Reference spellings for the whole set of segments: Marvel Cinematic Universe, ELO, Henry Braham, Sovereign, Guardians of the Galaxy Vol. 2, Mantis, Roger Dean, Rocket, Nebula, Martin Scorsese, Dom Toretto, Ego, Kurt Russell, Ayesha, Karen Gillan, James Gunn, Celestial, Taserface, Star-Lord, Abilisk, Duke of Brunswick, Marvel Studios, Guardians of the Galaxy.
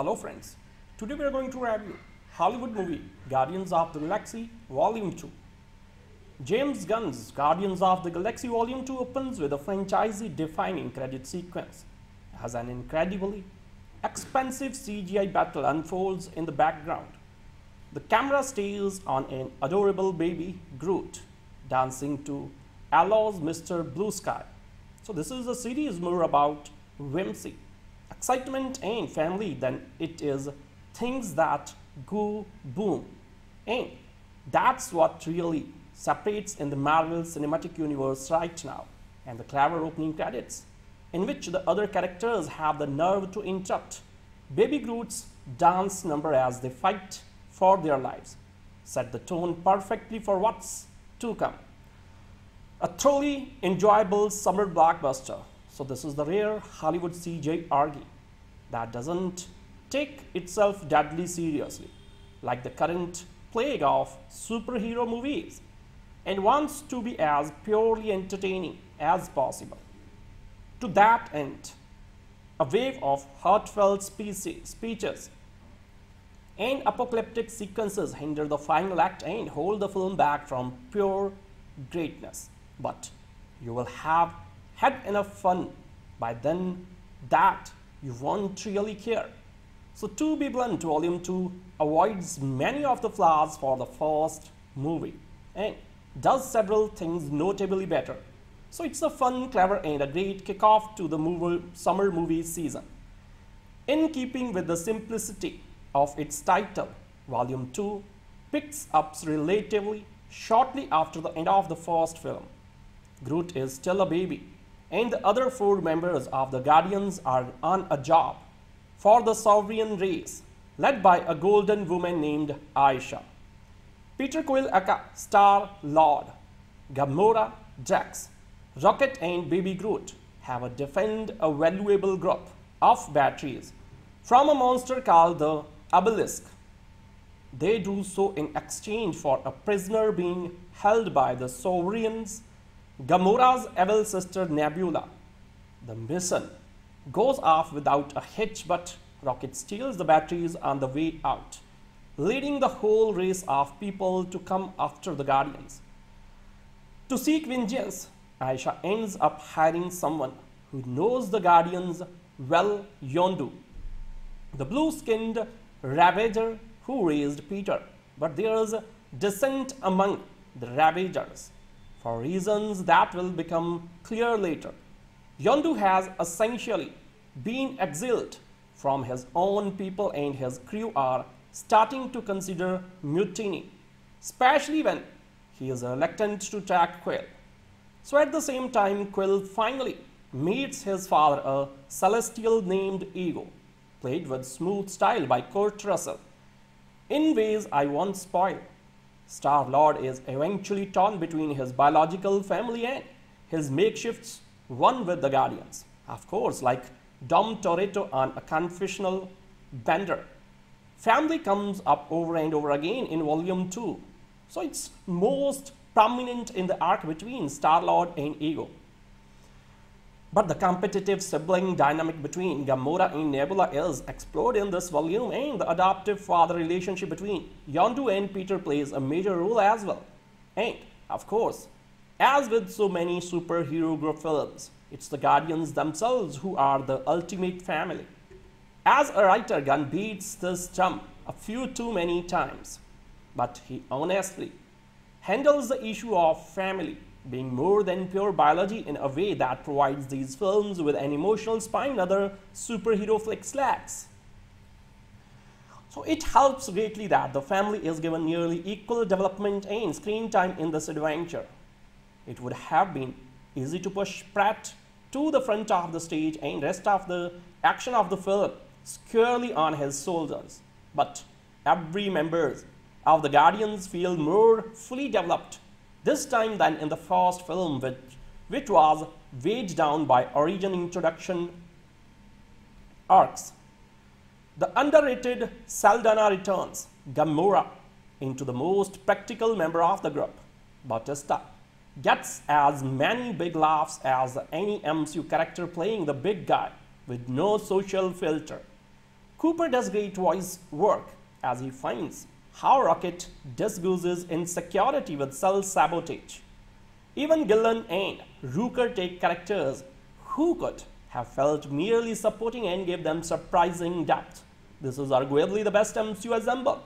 Hello friends, today we are going to review Hollywood movie Guardians of the Galaxy Volume 2. James Gunn's Guardians of the Galaxy Volume 2 opens with a franchise-defining credit sequence as an incredibly expensive CGI battle unfolds in the background. The camera stays on an adorable baby Groot dancing to ELO's Mr. Blue Sky. So this is a series more about whimsy, excitement and family than it is things that go boom, and that's what really separates in the Marvel Cinematic Universe right now, and the clever opening credits in which the other characters have the nerve to interrupt Baby Groot's dance number as they fight for their lives set the tone perfectly for what's to come. A thoroughly enjoyable summer blockbuster. So this is the rare Hollywood CGI orgy that doesn't take itself deadly seriously, like the current plague of superhero movies, and wants to be as purely entertaining as possible. To that end, a wave of heartfelt speeches and apocalyptic sequences hinder the final act and hold the film back from pure greatness. But you will have had enough fun by then that you won't really care. So to be blunt, Volume 2 avoids many of the flaws for the first movie and does several things notably better. So it's a fun, clever and a great kickoff to the summer movie season. In keeping with the simplicity of its title, Volume 2 picks up relatively shortly after the end of the first film. Groot is still a baby, and the other four members of the Guardians are on a job for the Sovereign race, led by a golden woman named Ayesha. Peter Quill aka Star-Lord, Gamora, Drax, Rocket and Baby Groot have to defend a valuable group of batteries from a monster called the Abilisk. They do so in exchange for a prisoner being held by the Sovereign's Gamora's evil sister Nebula. The mission goes off without a hitch, but Rocket steals the batteries on the way out, leading the whole race of people to come after the Guardians. To seek vengeance, Ayesha ends up hiring someone who knows the Guardians well, Yondu, the blue-skinned Ravager who raised Peter. But there's dissent among the Ravagers, for reasons that will become clear later. Yondu has essentially been exiled from his own people and his crew are starting to consider mutiny, especially when he is reluctant to track Quill. So at the same time, Quill finally meets his father, a Celestial named Ego, played with smooth style by Kurt Russell, in ways I won't spoil. Star-Lord is eventually torn between his biological family and his makeshifts one with the Guardians. Of course, like Dom Toretto on a confessional bender, family comes up over and over again in Volume 2. So it's most prominent in the arc between Star-Lord and Ego. But the competitive sibling dynamic between Gamora and Nebula is explored in this volume, and the adoptive father relationship between Yondu and Peter plays a major role as well. And, of course, as with so many superhero group films, it's the Guardians themselves who are the ultimate family. As a writer, Gunn beats this drum a few too many times, but he honestly handles the issue of family being more than pure biology in a way that provides these films with an emotional spine other superhero flicks lacks. So it helps greatly that the family is given nearly equal development and screen time in this adventure. It would have been easy to push Pratt to the front of the stage and rest of the action of the film squarely on his shoulders, but every member of the Guardians feel more fully developed this time than in the first film, which was weighed down by origin introduction arcs. The underrated Saldana returns Gamora into the most practical member of the group. Bautista gets as many big laughs as any MCU character playing the big guy with no social filter. Cooper does great voice work as he finds how Rocket defuses insecurity with self-sabotage. Even Gillen and Rooker take characters who could have felt merely supporting and give them surprising depth. This is arguably the best MCU ensemble.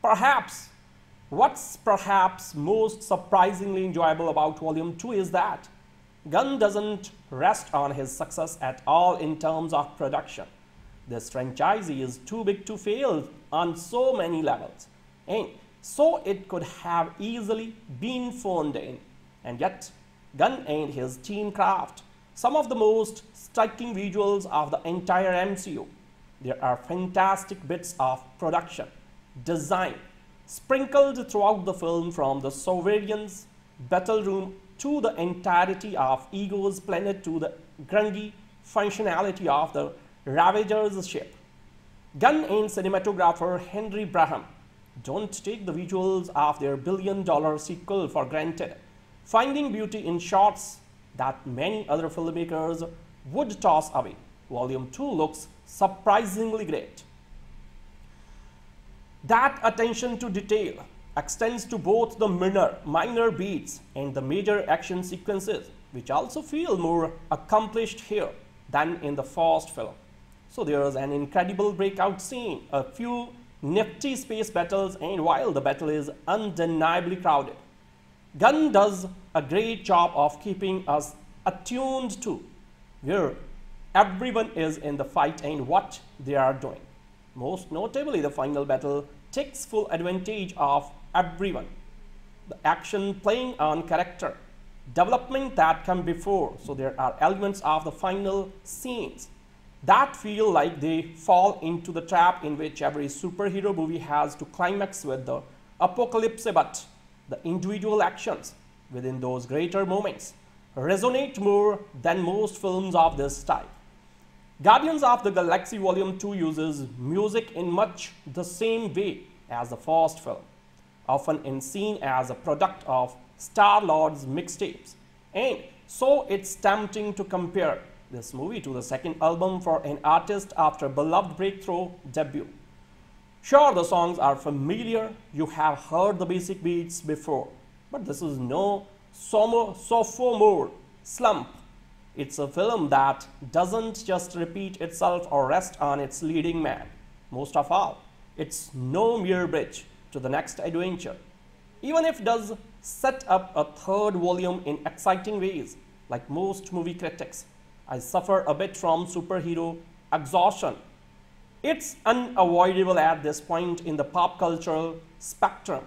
Perhaps, what's perhaps most surprisingly enjoyable about Volume 2 is that Gunn doesn't rest on his success at all in terms of production. This franchise is too big to fail on so many levels, and so it could have easily been phoned in. And yet, Gunn and his team craft some of the most striking visuals of the entire MCU. There are fantastic bits of production design sprinkled throughout the film, from the Sovereign's battle room to the entirety of Ego's planet to the grungy functionality of the Ravager's ship. Gunn and cinematographer Henry Braham don't take the visuals of their billion-dollar sequel for granted, finding beauty in shots that many other filmmakers would toss away. Volume 2 looks surprisingly great. That attention to detail extends to both the minor beats and the major action sequences, which also feel more accomplished here than in the first film. So there is an incredible breakout scene, a few nifty space battles, and while the battle is undeniably crowded, Gunn does a great job of keeping us attuned to where everyone is in the fight and what they are doing. Most notably, the final battle takes full advantage of everyone. The action playing on character development that come before, so there are elements of the final scenes that feel like they fall into the trap in which every superhero movie has to climax with the apocalypse, but the individual actions within those greater moments resonate more than most films of this type. Guardians of the Galaxy Volume 2 uses music in much the same way as the first film, often in seen as a product of Star-Lord's mixtapes, and so it's tempting to compare this movie to the second album for an artist after beloved breakthrough debut. Sure, the songs are familiar, you have heard the basic beats before, but this is no sophomore slump. It's a film that doesn't just repeat itself or rest on its leading man. Most of all, it's no mere bridge to the next adventure, even if it does set up a third volume in exciting ways. Like most movie critics, I suffer a bit from superhero exhaustion. It's unavoidable at this point in the pop cultural spectrum.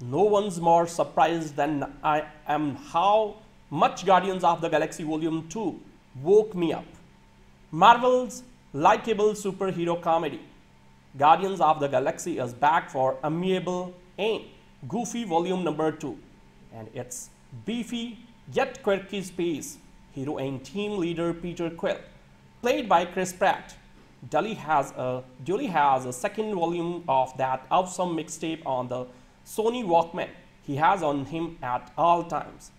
No one's more surprised than I am how much Guardians of the Galaxy Volume 2 woke me up. Marvel's likable superhero comedy, Guardians of the Galaxy is back for amiable and goofy Volume number 2, and its beefy yet quirky space hero and team leader Peter Quill, played by Chris Pratt, duly has a second volume of that awesome mixtape on the Sony Walkman he has on him at all times.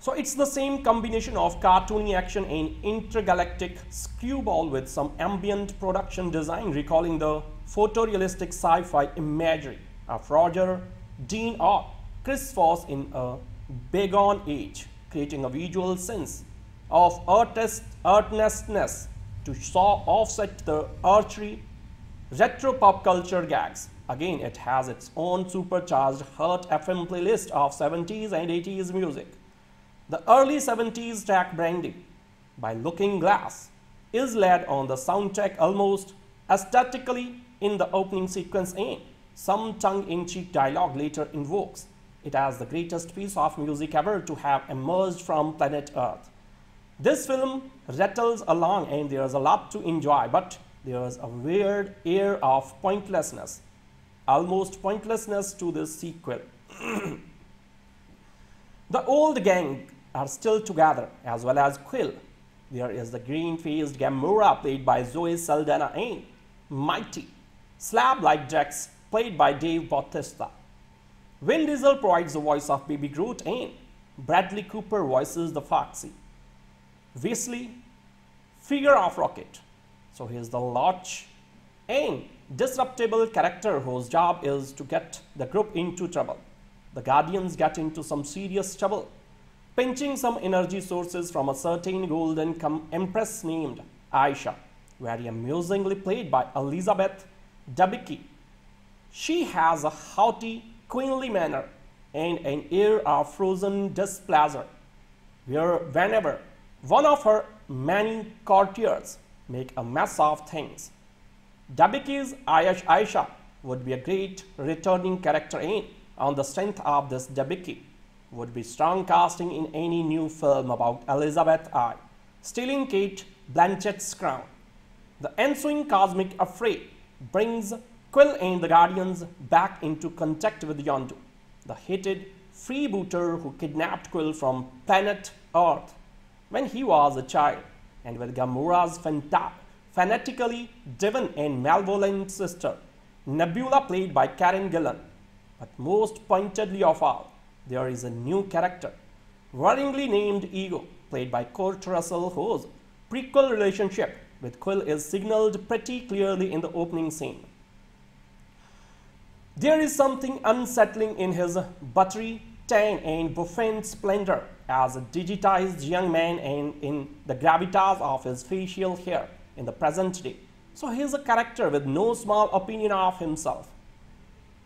So it's the same combination of cartoony action and intergalactic screwball with some ambient production design recalling the photorealistic sci-fi imagery of Roger Dean or Chris Foss in a bygone age, creating a visual sense of earnestness to offset the archery retro pop culture gags. Again, it has its own supercharged Hurt FM playlist of 70s and 80s music. The early 70s track Brandy by Looking Glass is laid on the soundtrack almost aesthetically in the opening sequence, and some tongue-in-cheek dialogue later invokes it as the greatest piece of music ever to have emerged from planet Earth. This film rattles along and there's a lot to enjoy, but there's a weird air of pointlessness. Almost pointlessness to this sequel. The old gang are still together, as well as Quill. There is the green-faced Gamora, played by Zoe Saldana, and mighty slab-like Drax, played by Dave Bautista. Vin Diesel provides the voice of Baby Groot, and Bradley Cooper voices the foxy, weaselly figure of Rocket. So here's the launch aim. Disruptible character whose job is to get the group into trouble. The Guardians get into some serious trouble, pinching some energy sources from a certain golden empress named Ayesha, very amusingly played by Elizabeth Debicki. She has a haughty, queenly manner and an air of frozen displeasure, where whenever one of her many courtiers make a mess of things. Debicki's Ayesha would be a great returning character in. On the strength of this, Debicki would be strong casting in any new film about Elizabeth I, stealing Kate Blanchett's crown. The ensuing cosmic affray brings Quill and the Guardians back into contact with Yondu, the hated freebooter who kidnapped Quill from planet Earth when he was a child, and with Gamora's fanatically driven and malevolent sister, Nebula, played by Karen Gillan. But most pointedly of all, there is a new character, worryingly named Ego, played by Kurt Russell, whose prequel relationship with Quill is signaled pretty clearly in the opening scene. There is something unsettling in his buttery tan and buffet splendor as a digitized young man, and in the gravitas of his facial hair in the present day. So he's a character with no small opinion of himself.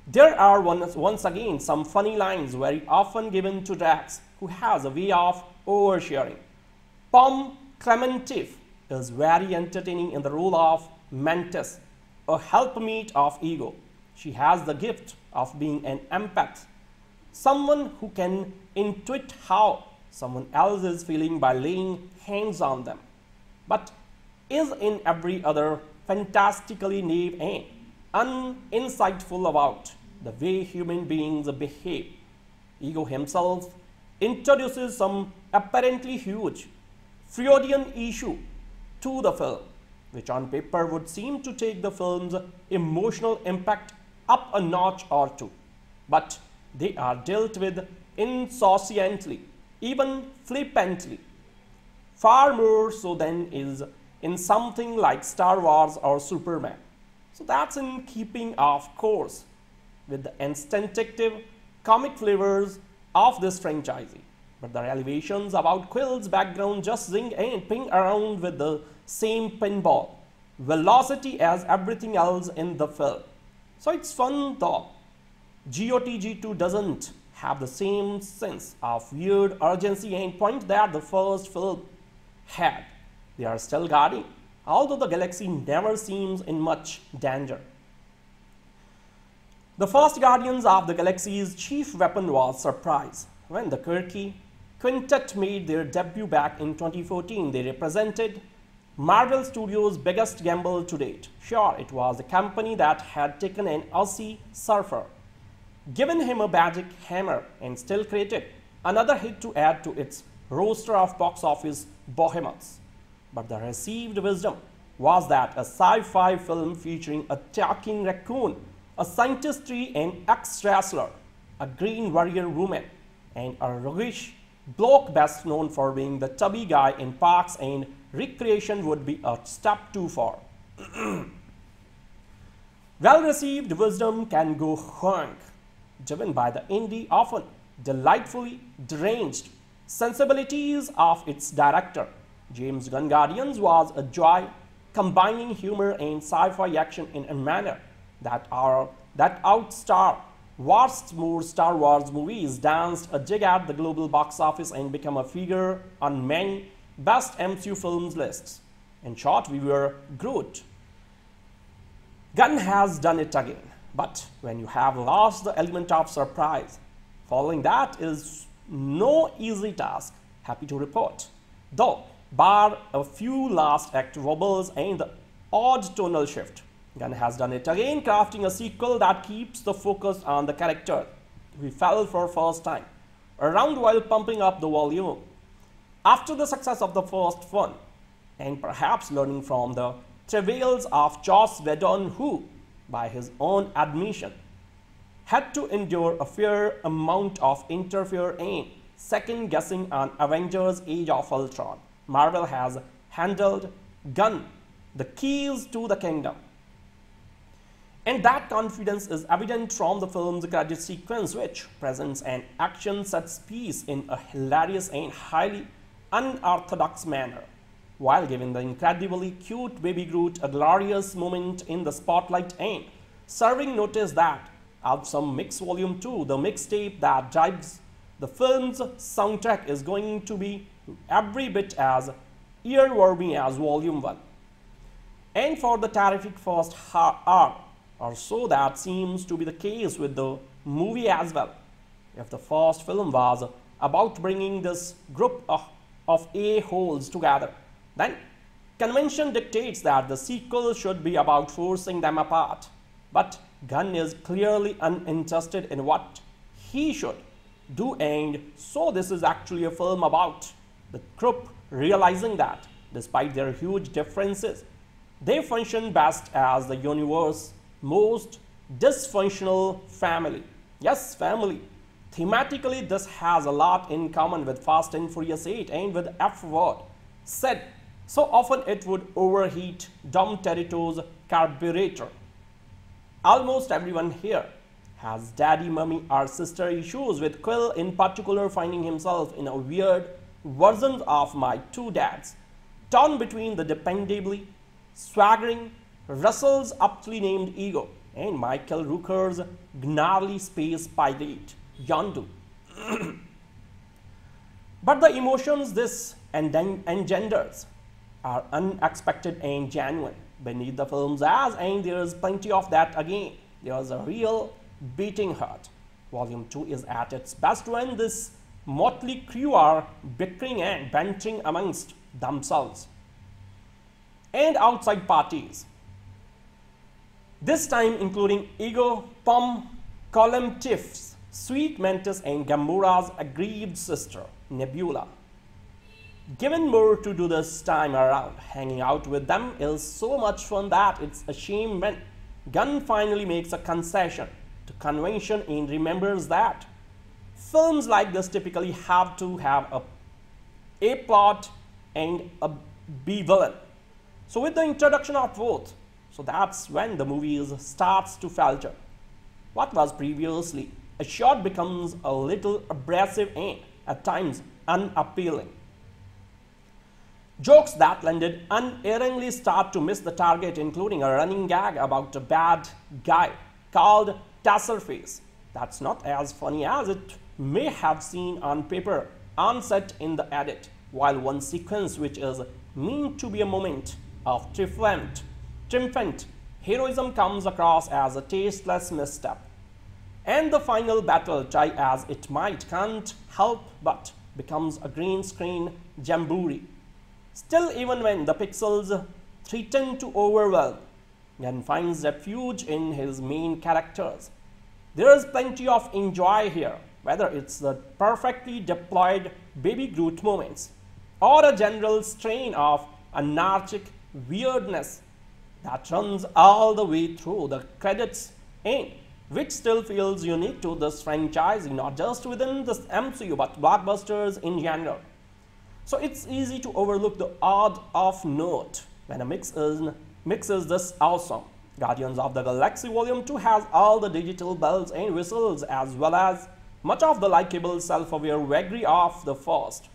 There are once again some funny lines very often given to Drax, who has a way of oversharing. Pom Klementieff is very entertaining in the role of Mantis, a helpmeet of Ego. She has the gift of being an empath, someone who can intuit how someone else is feeling by laying hands on them, but is in every other fantastically naive and uninsightful about the way human beings behave. Ego himself introduces some apparently huge Freudian issue to the film, which on paper would seem to take the film's emotional impact up a notch or two, but they are dealt with insouciantly, even flippantly, far more so than is in something like Star Wars or Superman. So that's in keeping, of course, with the instinctive comic flavors of this franchise. But the revelations about Quill's background just zing and ping around with the same pinball velocity as everything else in the film. So it's fun though. GOTG2 doesn't have the same sense of weird urgency and point that the first film had. They are still guarding, although the galaxy never seems in much danger. The first Guardians of the Galaxy's chief weapon was surprise. When the Kirky Quintet made their debut back in 2014, they represented Marvel Studios' biggest gamble to date. Sure, it was a company that had taken an Aussie surfer, given him a magic hammer, and still created another hit to add to its roster of box office behemoths. But the received wisdom was that a sci-fi film featuring a talking raccoon, a scientist tree, an ex-wrestler, a green warrior woman, and a roguish bloke best known for being the tubby guy in Parks and Recreation would be a step too far. Well-received wisdom can go honk, driven by the indie, often delightfully deranged sensibilities of its director. James Gunn Guardians was a joy, combining humor and sci-fi action in a manner that outstar vast more Star Wars movies, danced a jig at the global box office, and became a figure on many best MCU films lists. In short, we were Groot. Gunn has done it again, but when you have lost the element of surprise, following that is no easy task, happy to report. Though, bar a few last act wobbles and the odd tonal shift, Gunn has done it again, crafting a sequel that keeps the focus on the character we fell for first time around while pumping up the volume. After the success of the first one, and perhaps learning from the travails of Joss Whedon, who, by his own admission, had to endure a fair amount of interference and second-guessing on Avengers Age of Ultron, Marvel has handled Gunn the keys to the kingdom. And that confidence is evident from the film's credit sequence, which presents an action-set piece in a hilarious and highly unorthodox manner, while giving the incredibly cute baby Groot a glorious moment in the spotlight and serving notice that out some Mix Volume 2, the mixtape that drives the film's soundtrack, is going to be every bit as earwormy as Volume 1. And for the terrific first hour or so, that seems to be the case with the movie as well. If the first film was about bringing this group of a-holes together, then convention dictates that the sequel should be about forcing them apart. But Gunn is clearly uninterested in what he should do, and so this is actually a film about the group realizing that, despite their huge differences, they function best as the universe's most dysfunctional family. Yes, family. Thematically, this has a lot in common with Fast and Furious 8 and with F-Word said so often it would overheat Dom Toretto's carburetor. Almost everyone here has daddy, mummy or sister issues, with Quill in particular finding himself in a weird version of My Two Dads, torn between the dependably swaggering Russell's aptly named Ego and Michael Rooker's gnarly space pirate Yondu. But the emotions this engenders are unexpected and genuine beneath the film's eyes, and there is plenty of that again. There is a real beating heart. Volume 2 is at its best when this motley crew are bickering and bantering amongst themselves and outside parties, this time including Ego, Pom Klementieff, Sweet Mantis and Gamora's aggrieved sister Nebula. Given more to do this time around, hanging out with them is so much fun that it's a shame when Gunn finally makes a concession to convention and remembers that films like this typically have to have a plot and a B villain. So with the introduction of both, so that's when the movie starts to falter. What was previously a shot becomes a little abrasive and, at times, unappealing. Jokes that landed unerringly start to miss the target, including a running gag about a bad guy called Taserface. That's not as funny as it may have seemed on paper, on set, in the edit, while one sequence, which is meant to be a moment of triumphant heroism, comes across as a tasteless misstep. And the final battle, try as it might, can't help but becomes a green screen jamboree. Still, even when the pixels threaten to overwhelm, Gunn finds refuge in his main characters. There is plenty of enjoy here, whether it's the perfectly deployed baby Groot moments or a general strain of anarchic weirdness that runs all the way through the credits and which still feels unique to this franchise, not just within this MCU but blockbusters in general. So it's easy to overlook the odd off note when a mix is this awesome. Guardians of the Galaxy Volume 2 has all the digital bells and whistles as well as much of the likable self-aware vagary of the first.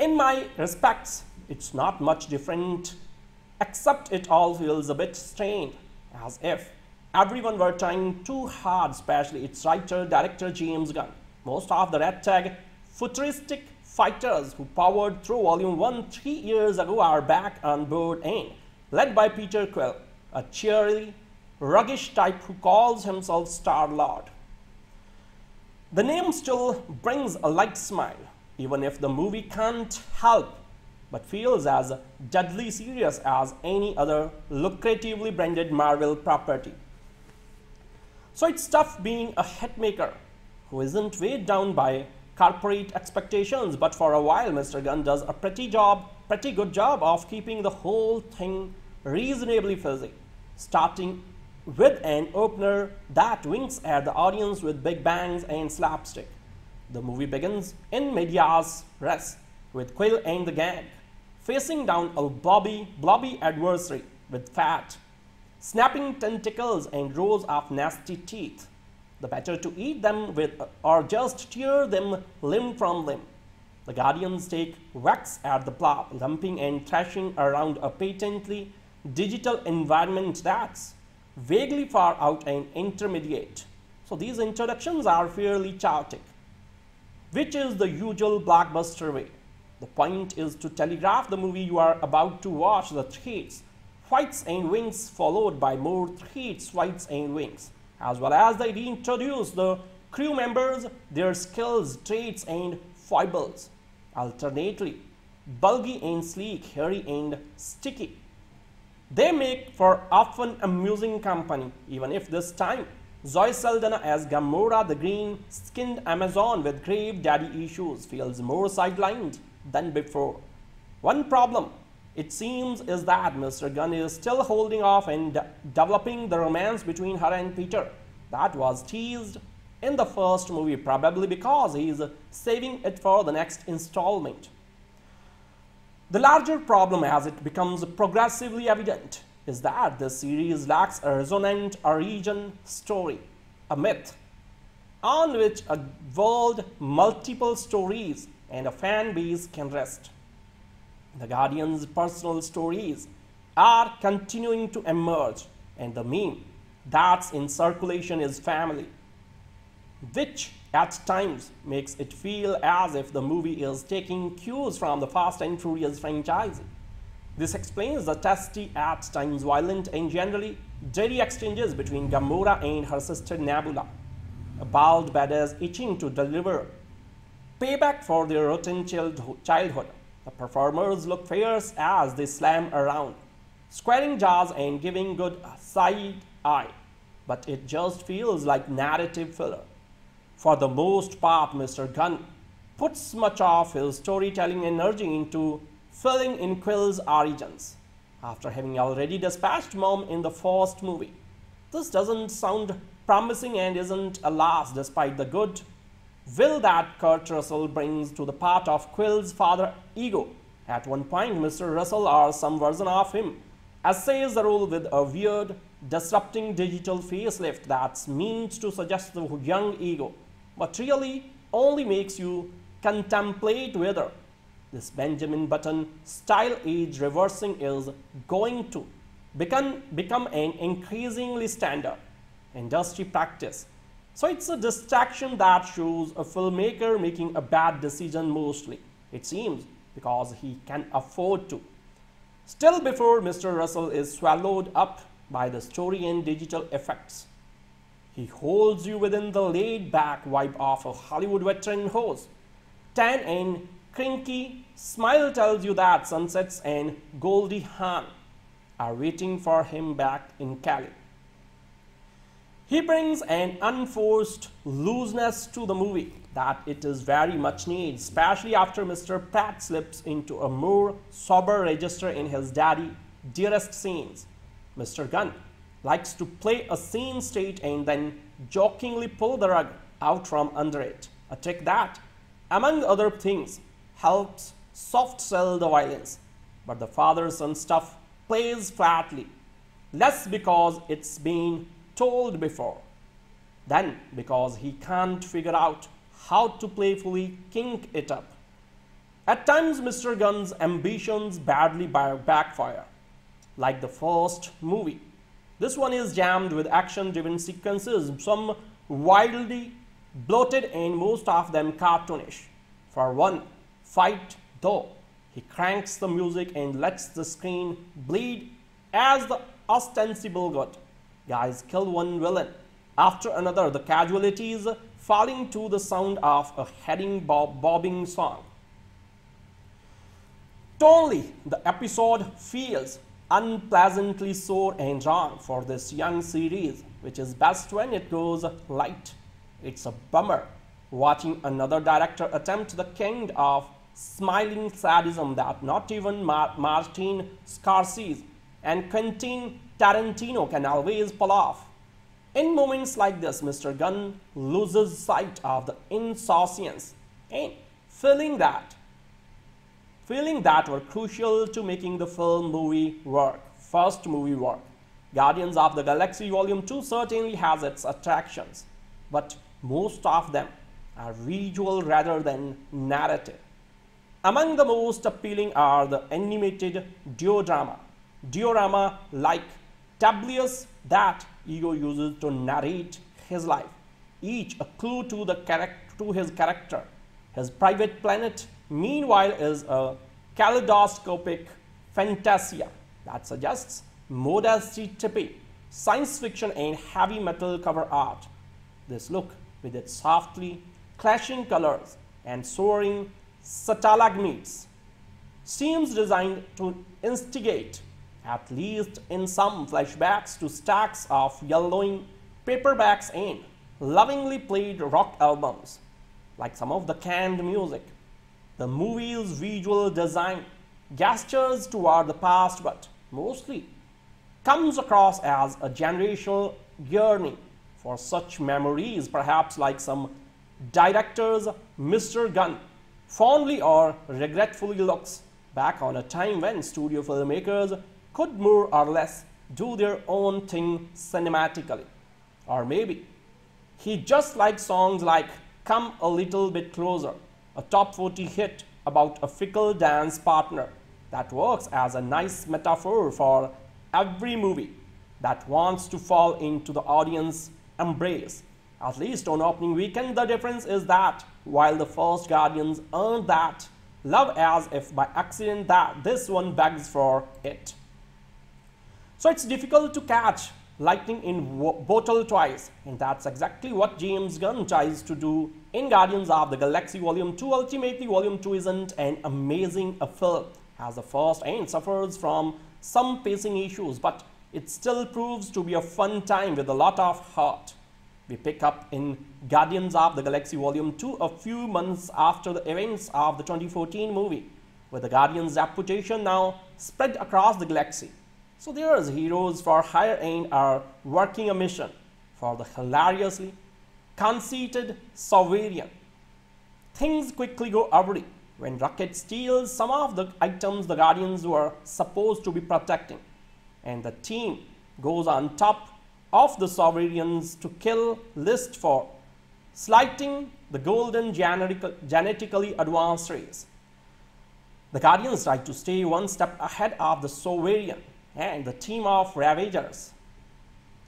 In my respects, it's not much different, except it all feels a bit strained, as if everyone were trying too hard, especially its writer-director James Gunn. Most of the red tag futuristic fighters who powered through Volume 1 3 years ago are back on board and led by Peter Quill, a cheery, ruggish type who calls himself Star-Lord. The name still brings a light smile, even if the movie can't help but feels as deadly serious as any other lucratively branded Marvel property. So it's tough being a hitmaker who isn't weighed down by corporate expectations, but for a while Mr. Gunn does a pretty good job of keeping the whole thing reasonably fuzzy, starting with an opener that winks at the audience with big bangs and slapstick. The movie begins in medias res with Quill and the gang facing down a blobby adversary with fat, snapping tentacles and rows of nasty teeth. The better to eat them with or just tear them limb from limb. The Guardians take whacks at the blob, lumping and thrashing around a patently digital environment that's vaguely far out and intermediate. So these introductions are fairly chaotic, which is the usual blockbuster way. The point is to telegraph the movie you are about to watch. The threats, fights and wings, followed by more threats, fights and wings, as well as they reintroduce the crew members, their skills, traits and foibles, alternately bulgy and sleek, hairy and sticky. They make for often amusing company, even if this time Zoe Saldana as Gamora, the green-skinned Amazon with grave daddy issues, feels more sidelined than before. One problem, it seems, is that Mr. Gunn is still holding off and developing the romance between her and Peter that was teased in the first movie, probably because he is saving it for the next installment. The larger problem, as it becomes progressively evident, is that the series lacks a resonant origin story, a myth on which a world, multiple stories and a fan base can rest. The Guardians' personal stories are continuing to emerge, and the meme that's in circulation is family, which at times makes it feel as if the movie is taking cues from the Fast and Furious franchise. This explains the testy, at times violent and generally dirty exchanges between Gamora and her sister Nebula, a bald badass itching to deliver payback for their rotten childhood. The performers look fierce as they slam around, squaring jaws and giving good side eye, but it just feels like narrative filler. For the most part, Mr. Gunn puts much of his storytelling energy into filling in Quill's origins, after having already dispatched Mom in the first movie. This doesn't sound promising and isn't a loss, despite the good will that Kurt Russell brings to the part of Quill's father, Ego. At one point, Mr. Russell, or some version of him, assays the role with a weird, disrupting digital facelift that's meant to suggest the young Ego, but really only makes you contemplate whether this Benjamin Button style age reversing is going to become an increasingly standard industry practice. So it's a distraction that shows a filmmaker making a bad decision mostly, it seems, because he can afford to. Still, before Mr. Russell is swallowed up by the story and digital effects, he holds you within the laid-back vibe of a Hollywood veteran host. Tan and cranky smile tells you that Sunsets and Goldie Hawn are waiting for him back in Cali. He brings an unforced looseness to the movie that it is very much needs, especially after Mr. Pratt slips into a more sober register in his daddy dearest scenes. Mr. Gunn likes to play a scene straight and then jokingly pull the rug out from under it, a trick that, among other things, helps soft sell the violence, but the father-son stuff plays flatly, less because it's been told before than because he can't figure out how to playfully kink it up. At times, Mr. Gunn's ambitions badly backfire. Like the first movie, this one is jammed with action-driven sequences, some wildly bloated and most of them cartoonish. For one fight, though, he cranks the music and lets the screen bleed as the ostensible good guys kill one villain after another, the casualties falling to the sound of a heading bobbing song. Tonally, the episode feels unpleasantly sore and wrong for this young series, which is best when it goes light. It's a bummer watching another director attempt the kind of smiling sadism that not even Martin Scorsese and Quentin Tarantino can always pull off. In moments like this, Mr. Gunn loses sight of the insouciance and feeling that feeling that were crucial to making the first movie work. Guardians of the Galaxy Volume 2 certainly has its attractions, but most of them are visual rather than narrative. Among the most appealing are the animated diorama like tabliers that Ego uses to narrate his life, each a clue to his character. His private planet, meanwhile, is a kaleidoscopic fantasia that suggests modesty tippy, science fiction and heavy metal cover art. This look, with its softly clashing colors and soaring stalagmites, seems designed to instigate, at least in some flashbacks, to stacks of yellowing paperbacks and lovingly played rock albums, like some of the canned music. The movie's visual design gestures toward the past, but mostly comes across as a generational yearning for such memories, perhaps like some directors Mr. Gunn fondly or regretfully looks back on a time when studio filmmakers could more or less do their own thing cinematically. Or maybe he just likes songs like Come a Little Bit Closer, a top 40 hit about a fickle dance partner that works as a nice metaphor for every movie that wants to fall into the audience embrace. At least on opening weekend, the difference is that while the first Guardians earned that love as if by accident, that this one begs for it. So it's difficult to catch lightning in bottle twice, and that's exactly what James Gunn tries to do in Guardians of the Galaxy Volume 2. Ultimately, Volume 2 isn't an amazing film as the first and suffers from some pacing issues, but it still proves to be a fun time with a lot of heart. We pick up in Guardians of the Galaxy Volume 2 a few months after the events of the 2014 movie, with the Guardians' reputation now spread across the galaxy. So there's heroes for hire and are working a mission for the hilariously conceited Sovereign. Things quickly go awry when Rocket steals some of the items the Guardians were supposed to be protecting, and the team goes on top of the Sovereign's to kill list for slighting the golden genetically advanced race. The Guardians try to stay one step ahead of the Sovereign and the team of Ravagers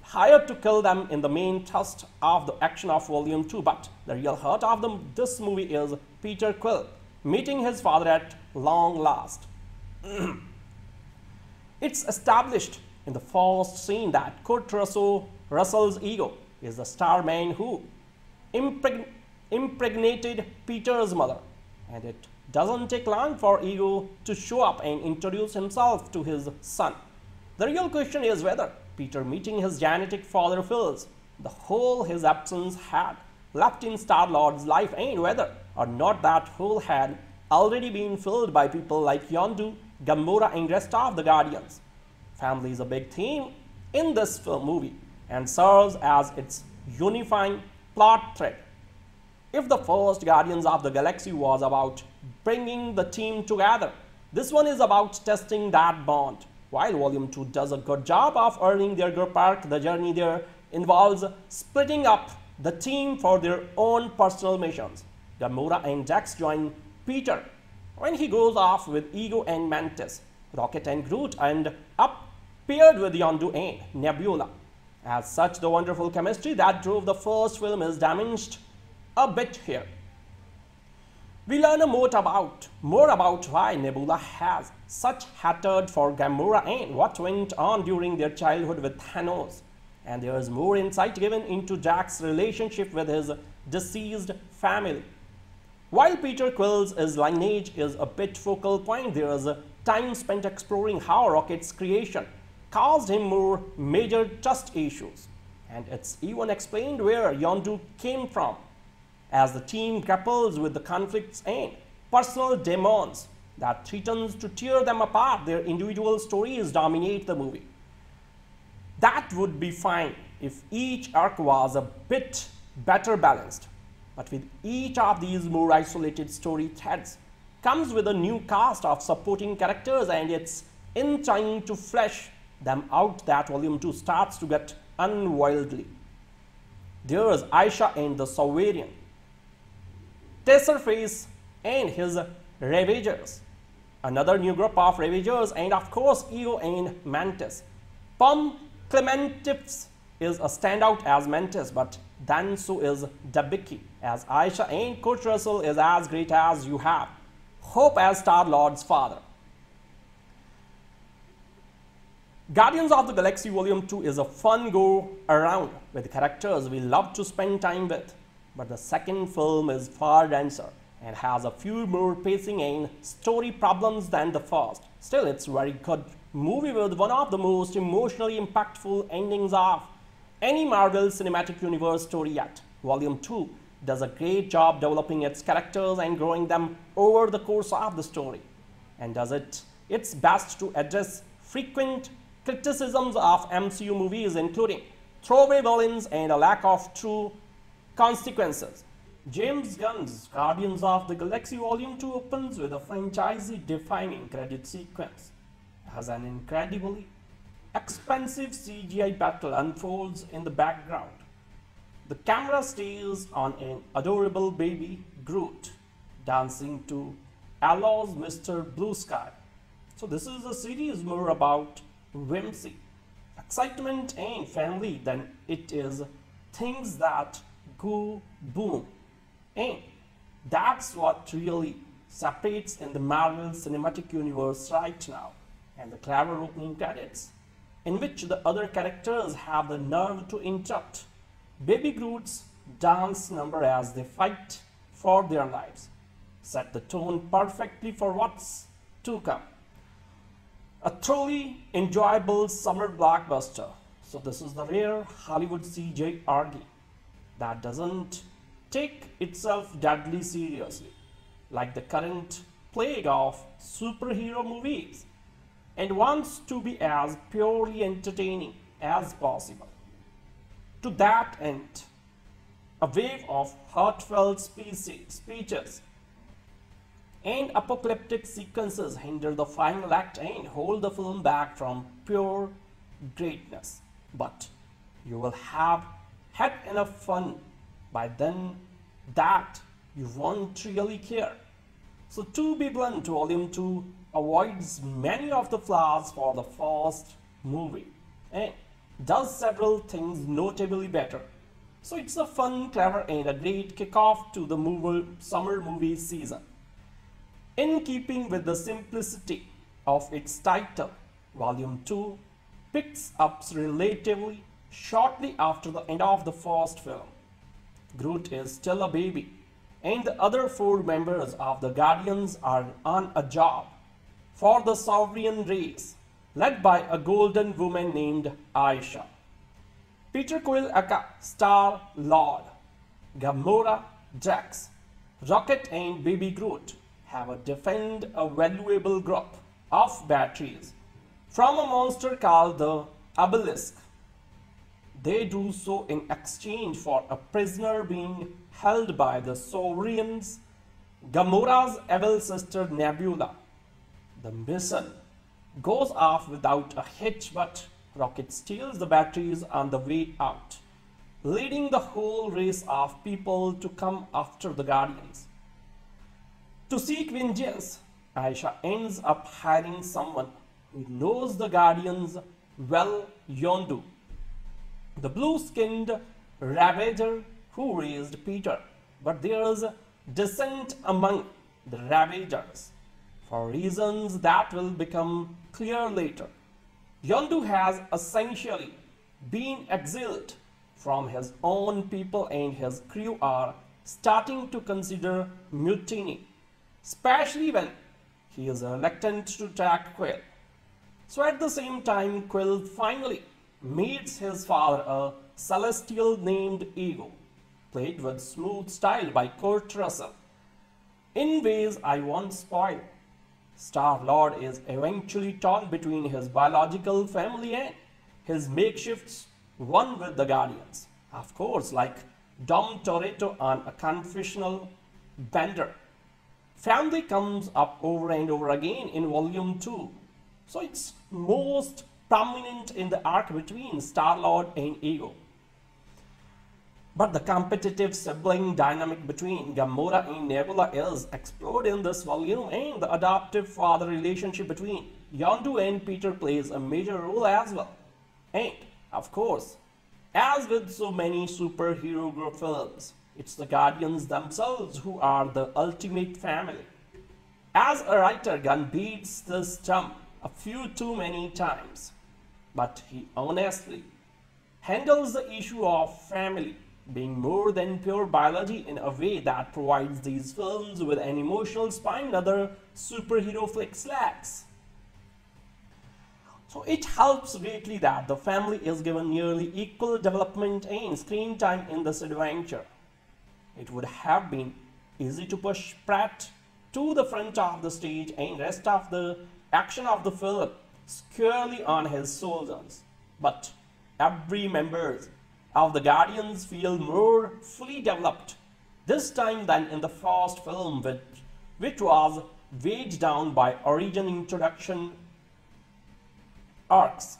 hired to kill them in the main thrust of the action of Volume 2, but the real heart of this movie is Peter Quill meeting his father at long last. It's established in the first scene that Kurt Russell's Ego is the starman who impregnated Peter's mother, and it doesn't take long for Ego to show up and introduce himself to his son. The real question is whether Peter meeting his genetic father fills the hole his absence had left in Star-Lord's life, and whether or not that hole had already been filled by people like Yondu, Gamora and rest of the Guardians. Family is a big theme in this movie and serves as its unifying plot thread. If the first Guardians of the Galaxy was about bringing the team together, this one is about testing that bond. While Volume 2 does a good job of earning their group arc, the journey there involves splitting up the team for their own personal missions. Gamora and Drax join Peter when he goes off with Ego and Mantis. Rocket and Groot end up paired with Yondu and Nebula. As such, the wonderful chemistry that drove the first film is damaged a bit here. We learn more about why Nebula has such hatred for Gamora and what went on during their childhood with Thanos, and there is more insight given into Drax's relationship with his deceased family. While Peter Quill's lineage is a bit focal point, there is a time spent exploring how Rocket's creation caused him more major trust issues, and it's even explained where Yondu came from. As the team grapples with the conflicts and personal demons that threatens to tear them apart, their individual stories dominate the movie. That would be fine if each arc was a bit better balanced, but with each of these more isolated story threads, comes with a new cast of supporting characters, and it's in trying to flesh them out that volume 2 starts to get unwieldy. There's Ayesha and the Sovereign, Taserface and his Ravagers, another new group of Ravagers, and of course Ego and Mantis. Pom Klementieff is a standout as Mantis, but then so is Debicki as Ayesha, and Kurt Russell is as great as you have hope as Star-Lord's father. Guardians of the Galaxy Volume 2 is a fun go-around with characters we love to spend time with, but the second film is far denser and has a few more pacing and story problems than the first. Still, it's a very good movie with one of the most emotionally impactful endings of any Marvel Cinematic Universe story yet. Volume 2 does a great job developing its characters and growing them over the course of the story, and does its best to address frequent criticisms of MCU movies, including throwaway villains and a lack of true consequences. James Gunn's Guardians of the Galaxy Volume 2 opens with a franchise-defining credit sequence as an incredibly expensive CGI battle unfolds in the background. The camera stays on an adorable baby Groot dancing to ELO's Mr. Blue Sky. So this is a series more about whimsy, excitement and family than it is things that go boom. And that's what really separates in the Marvel Cinematic Universe right now. And the clever opening credits, in which the other characters have the nerve to interrupt Baby Groot's dance number as they fight for their lives, set the tone perfectly for what's to come. A truly enjoyable summer blockbuster. So this is the rare Hollywood CGI orgy that doesn't take itself deadly seriously, like the current plague of superhero movies, and wants to be as purely entertaining as possible. To that end, a wave of heartfelt speeches and apocalyptic sequences hinder the final act and hold the film back from pure greatness. But you will have had enough fun by then that you won't really care. So to be blunt, Volume 2 avoids many of the flaws for the first movie and does several things notably better. So it's a fun, clever and a great kickoff to the summer movie season. In keeping with the simplicity of its title, Volume 2 picks up relatively shortly after the end of the first film. Groot is still a baby, and the other four members of the Guardians are on a job for the Sovereign race, led by a golden woman named Ayesha. Peter Quill aka Star-Lord, Gamora, Drax, Rocket and Baby Groot have a defend a valuable group of batteries from a monster called the Abilisk. They do so in exchange for a prisoner being held by the Sovereigns, Gamora's evil sister Nebula. The mission goes off without a hitch, but Rocket steals the batteries on the way out, leading the whole race of people to come after the Guardians. To seek vengeance, Ayesha ends up hiring someone who knows the Guardians well, Yondu, the blue-skinned Ravager who raised Peter. But there is dissent among the Ravagers for reasons that will become clear later. Yondu has essentially been exiled from his own people, and his crew are starting to consider mutiny, especially when he is reluctant to track Quill. So at the same time, Quill finally meets his father, a Celestial named Ego, played with smooth style by Kurt Russell, in ways I won't spoil. Star-Lord is eventually torn between his biological family and his makeshifts one with the Guardians. Of course, like Dom Toretto on a confessional bender, family comes up over and over again in Volume 2, so it's most prominent in the arc between Star-Lord and Ego. But the competitive sibling dynamic between Gamora and Nebula is explored in this volume, and the adoptive father relationship between Yondu and Peter plays a major role as well. And, of course, as with so many superhero group films, it's the Guardians themselves who are the ultimate family. As a writer, Gunn beats this drum a few too many times, but he honestly handles the issue of family being more than pure biology in a way that provides these films with an emotional spine other superhero flicks lacks. So it helps greatly that the family is given nearly equal development and screen time in this adventure. It would have been easy to push Pratt to the front of the stage and rest of the action of the film squarely on his shoulders, but every member of the Guardians feel more fully developed this time than in the first film, which was weighed down by origin introduction arcs.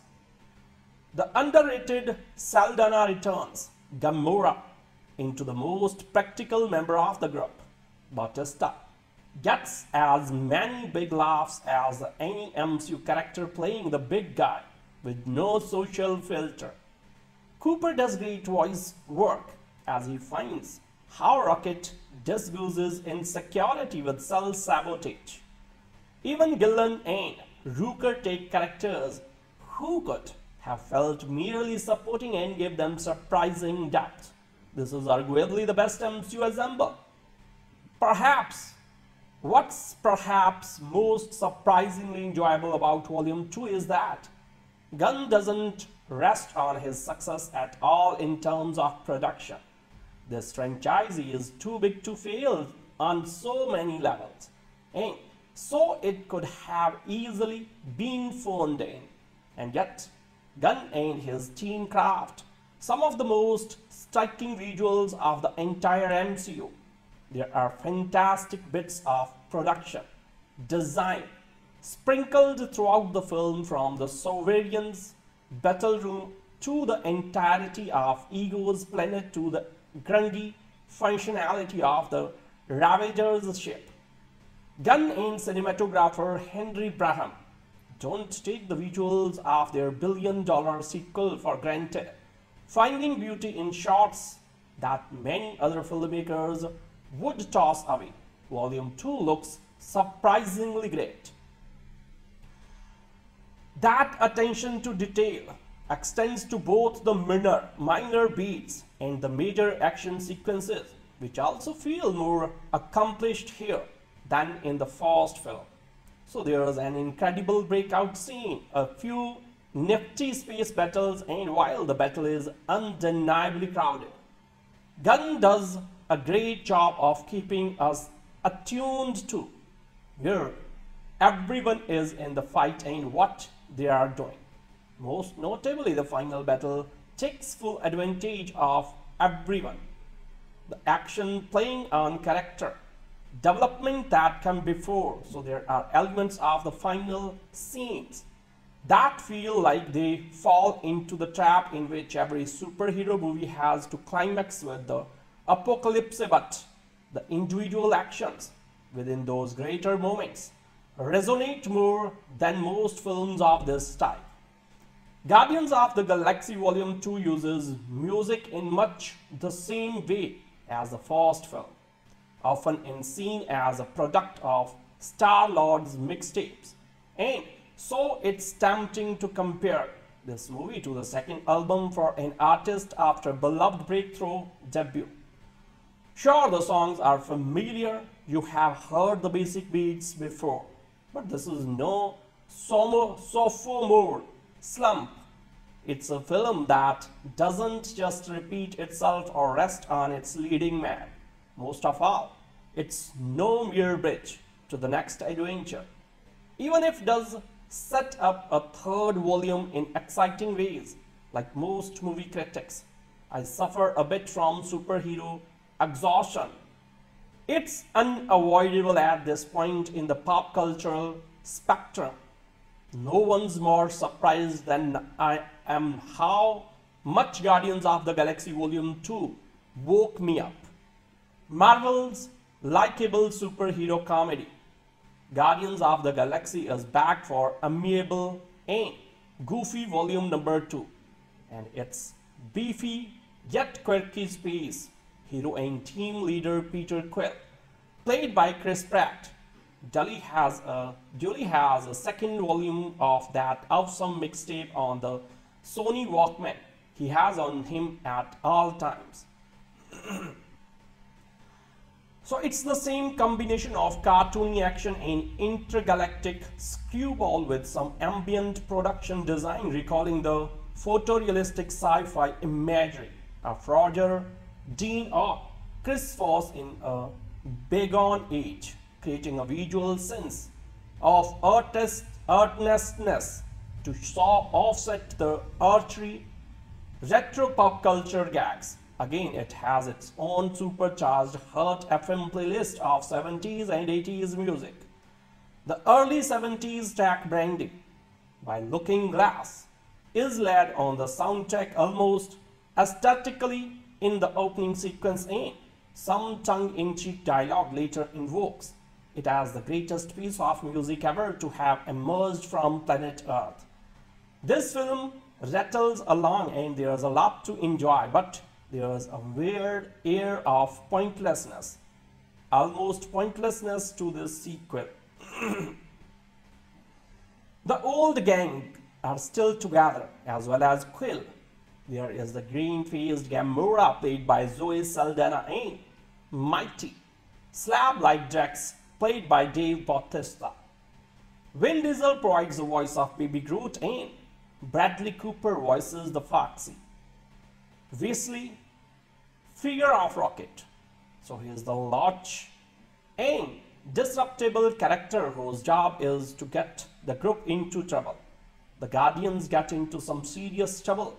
The underrated Saldana returns Gamora into the most practical member of the group, Bautista, gets as many big laughs as any MCU character playing the big guy with no social filter. Cooper does great voice work as he finds how Rocket disguises insecurity with self-sabotage. Even Gillen and Rooker take characters who could have felt merely supporting and give them surprising depth. This is arguably the best MCU ensemble. What's perhaps most surprisingly enjoyable about Volume 2 is that Gunn doesn't rest on his success at all in terms of production. This franchise is too big to fail on so many levels, and so it could have easily been phoned in. And yet, Gunn and his team craft some of the most striking visuals of the entire MCU. There are fantastic bits of production design sprinkled throughout the film, from the Sovereign's battle room to the entirety of Ego's planet to the Brandy functionality of the Ravager's ship. Gunn and cinematographer Henry Braham don't take the visuals of their billion-dollar sequel for granted, finding beauty in shots that many other filmmakers would toss away. Volume 2 looks surprisingly great. That attention to detail extends to both the minor beats and the major action sequences, which also feel more accomplished here than in the first film. So there is an incredible breakout scene, a few nifty space battles, and while the battle is undeniably crowded, Gunn does a great job of keeping us attuned to where everyone is in the fight and what they are doing. Most notably, the final battle takes full advantage of everyone. The action playing on character development that come before, so there are elements of the final scenes that feel like they fall into the trap in which every superhero movie has to climax with the apocalypse, but the individual actions within those greater moments resonate more than most films of this type. Guardians of the Galaxy Volume 2 uses music in much the same way as the first film, often seen as a product of Star-Lord's mixtapes, and so it's tempting to compare this movie to the second album for an artist after beloved breakthrough debut. Sure, the songs are familiar, you have heard the basic beats before, but this is no sophomore slump. It's a film that doesn't just repeat itself or rest on its leading man. Most of all, it's no mere bridge to the next adventure, even if it does set up a third volume in exciting ways. Like most movie critics, I suffer a bit from superhero exhaustion It's unavoidable at this point in the pop cultural spectrum. No one's more surprised than I am how much Guardians of the Galaxy Volume 2 woke me up. Marvel's likable superhero comedy, Guardians of the Galaxy is back for amiable aim. Goofy Volume Number 2, and its beefy yet quirky space hero and team leader Peter Quill, played by Chris Pratt, duly has a second volume of that awesome mixtape on the Sony Walkman he has on him at all times. So it's the same combination of cartoony action and intergalactic screwball with some ambient production design recalling the photorealistic sci-fi imagery of Roger Dean or Chris Foss in a bygone age, creating a visual sense of earnestness to offset the archery retro pop culture gags. Again, it has its own supercharged Hot FM playlist of 70s and 80s music. The early 70s track Brandy by Looking Glass is laid on the soundtrack almost aesthetically in the opening sequence, and some tongue-in-cheek dialogue later invokes it as the greatest piece of music ever to have emerged from planet Earth. This film rattles along and there's a lot to enjoy, but there's a weird air of pointlessness, almost pointlessness, to this sequel. The old gang are still together, as well as Quill. There is the green-faced Gamora played by Zoe Saldana and mighty slab-like Drax played by Dave Bautista. Vin Diesel provides the voice of Baby Groot and Bradley Cooper voices the Foxy, Weasley figure of Rocket. So he is the large and disruptible character whose job is to get the group into trouble. The Guardians get into some serious trouble,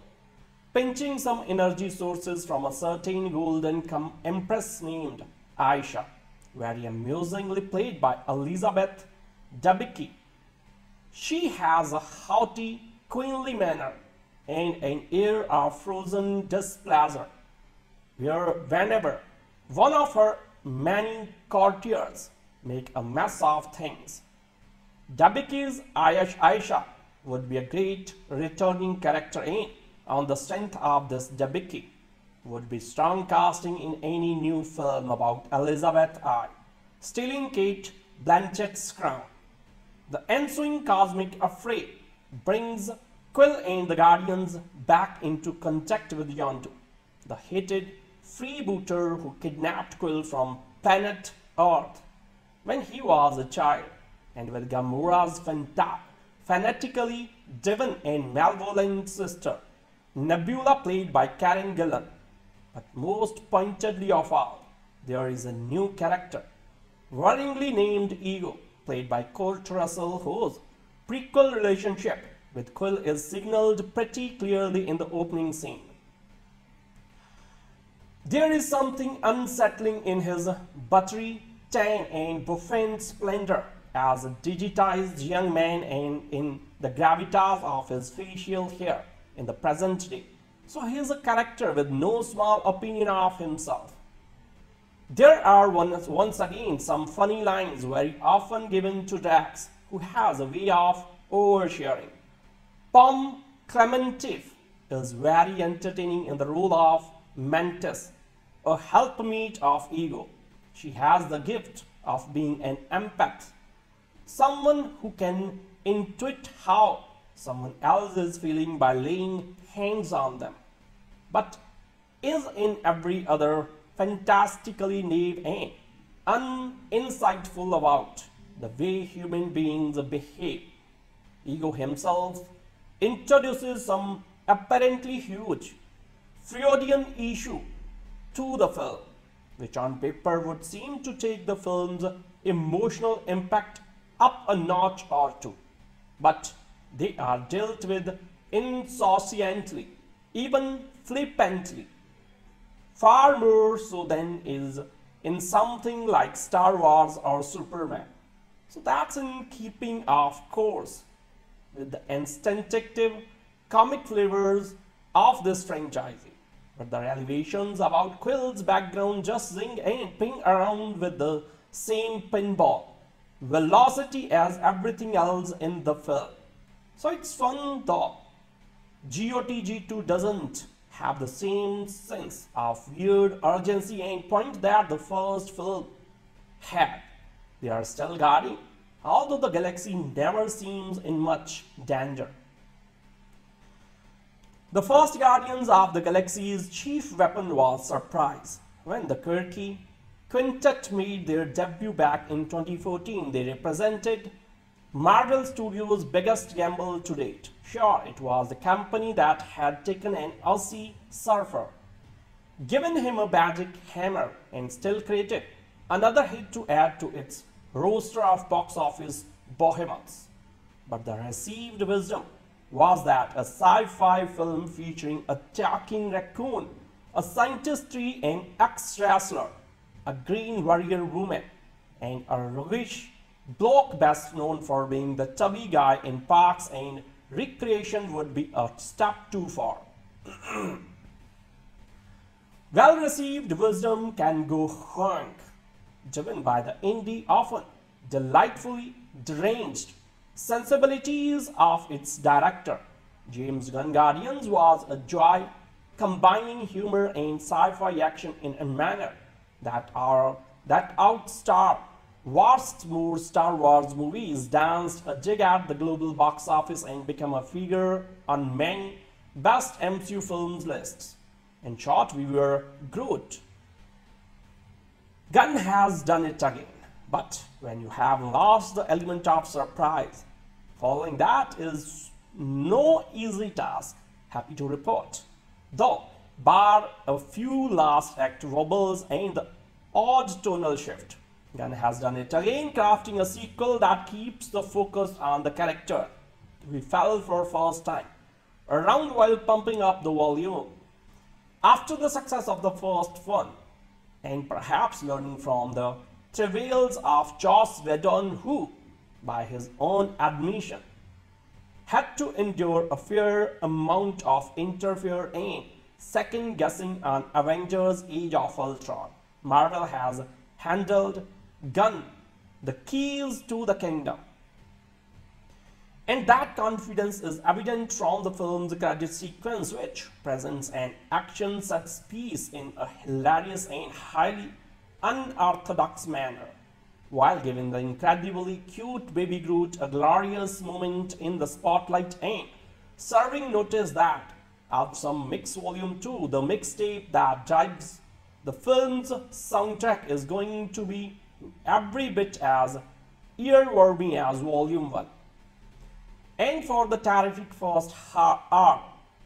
pinching some energy sources from a certain golden empress named Ayesha, very amusingly played by Elizabeth Debicki. She has a haughty, queenly manner and an air of frozen displeasure, where whenever one of her many courtiers make a mess of things. Debicki's Ayesha would be a great returning character, and on the strength of this, Debicki would be strong casting in any new film about Elizabeth I stealing Kate Blanchett's crown. The ensuing cosmic affray brings Quill and the Guardians back into contact with Yondu, the hated freebooter who kidnapped Quill from planet Earth when he was a child, and with Gamora's fanatically driven and malevolent sister Nebula played by Karen Gillan. But most pointedly of all, there is a new character, worryingly named Ego, played by Kurt Russell, whose prequel relationship with Quill is signaled pretty clearly in the opening scene. There is something unsettling in his buttery tang and buffooning splendor as a digitized young man, and in the gravitas of his facial hair in the present day. So he is a character with no small opinion of himself. There are once again some funny lines very often given to Drax, who has a way of oversharing. Pom Klementieff is very entertaining in the role of Mantis, a helpmeet of Ego. She has the gift of being an empath, someone who can intuit how someone else is feeling by laying hands on them, but is in every other fantastically naive and uninsightful about the way human beings behave. Ego himself introduces some apparently huge Freudian issue to the film, which on paper would seem to take the film's emotional impact up a notch or two, but they are dealt with insouciantly, even flippantly, far more so than is in something like Star Wars or Superman. So that's in keeping, of course, with the instinctive comic flavors of this franchise. But the revelations about Quill's background just zing and ping around with the same pinball velocity as everything else in the film. So it's fun though. GOTG2 doesn't have the same sense of weird urgency and point that the first film had. They are still guarding, although the galaxy never seems in much danger. The first Guardians of the Galaxy's chief weapon was surprise. When the Kirky Quintet made their debut back in 2014, they represented Marvel Studios' biggest gamble to date. Sure, it was the company that had taken an Aussie surfer, given him a magic hammer, and still created another hit to add to its roster of box office behemoths. But the received wisdom was that a sci-fi film featuring a talking raccoon, a scientist tree, an ex-wrestler, a green warrior woman, and a roguish bloke best known for being the tubby guy in Parks and Recreation would be a step too far. Well-received wisdom can go honk, driven by the indie, often delightfully deranged sensibilities of its director. James Gunn Guardians was a joy, combining humor and sci-fi action in a manner that outstarred vast more Star Wars movies, danced a jig at the global box office, and became a figure on many best MCU films lists. In short, we were Groot. Gunn has done it again. But when you have lost the element of surprise, following that is no easy task, happy to report. Though, bar a few last act wobbles and the odd tonal shift, Gunn has done it again, crafting a sequel that keeps the focus on the character we fell for first time around while pumping up the volume. After the success of the first one, and perhaps learning from the travails of Joss Whedon, who, by his own admission, had to endure a fair amount of interfere and second guessing on Avengers Age of Ultron, Marvel has handled Gunn the keys to the kingdom. And that confidence is evident from the film's credit sequence, which presents an action set piece in a hilarious and highly unorthodox manner, while giving the incredibly cute baby Groot a glorious moment in the spotlight and serving notice that of some Mix Volume 2, the mixtape that drives the film's soundtrack, is going to be every bit as earwormy as Volume 1. And for the terrific first hour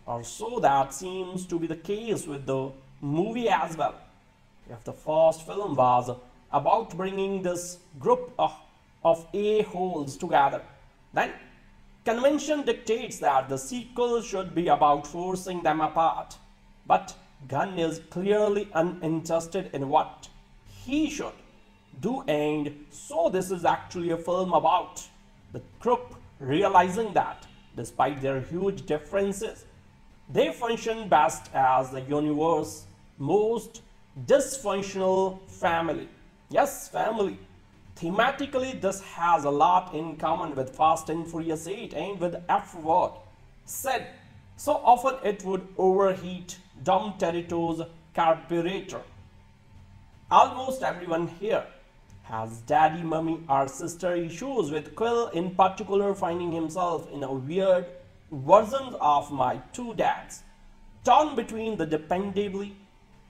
or so, that seems to be the case with the movie as well. If the first film was about bringing this group of a-holes together, then convention dictates that the sequel should be about forcing them apart. But Gunn is clearly uninterested in what he should do, and so this is actually a film about the group realizing that, despite their huge differences, they function best as the universe's most dysfunctional family. Yes, family. Thematically, this has a lot in common with Fast and Furious 8 and with F-word said. So often it would overheat Dom Toretto's carburetor. Almost everyone here has daddy, mummy or sister issues, with Quill in particular finding himself in a weird version of my two dads, torn between the dependably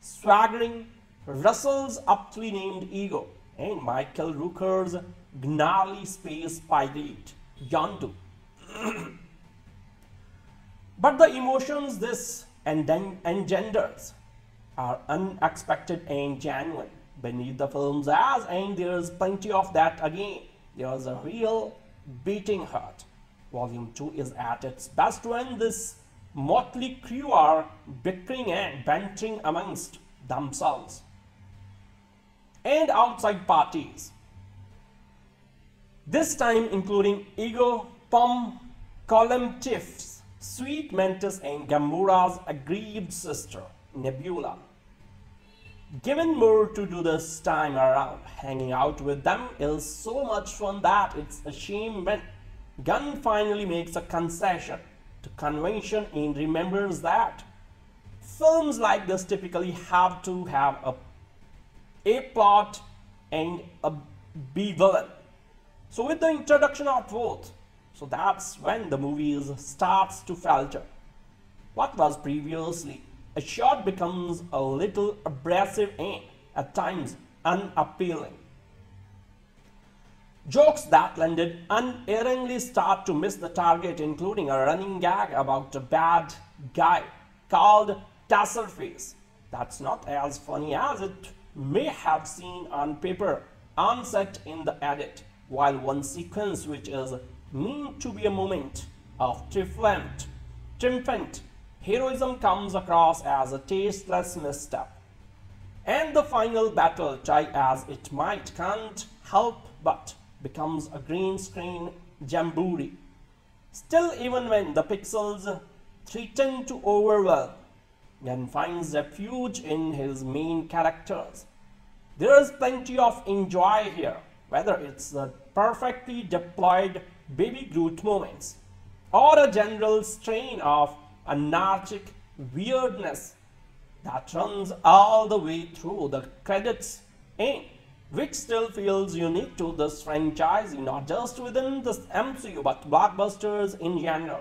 swaggering Russell's aptly named Ego and Michael Rooker's gnarly space pirate Yondu. But the emotions this engenders are unexpected and genuine beneath the film's eyes, and there's plenty of that again. There's a real beating heart. Volume 2 is at its best when this motley crew are bickering and bantering amongst themselves. and outside parties, this time including Ego, Pom Klementieff, Sweet Mantis and Gamora's aggrieved sister, Nebula. Given more to do this time around, hanging out with them is so much fun that it's a shame when Gunn finally makes a concession to convention and remembers that films like this typically have to have a plot and a B villain. So with the introduction of both, so that's when the movie starts to falter. What was previously a shot becomes a little abrasive and at times unappealing. Jokes that landed unerringly start to miss the target, including a running gag about a bad guy called Taserface. That's not as funny as it may have seemed on paper, on set, in the edit, while one sequence which is meant to be a moment of triumphant heroism comes across as a tasteless misstep. And the final battle, try as it might, can't help but becomes a green screen jamboree. Still, even when the pixels threaten to overwhelm, Gunn finds refuge in his main characters. There is plenty of enjoy here, whether it's the perfectly deployed baby Groot moments or a general strain of anarchic weirdness that runs all the way through the credits, and which still feels unique to this franchise, not just within this MCU but blockbusters in general.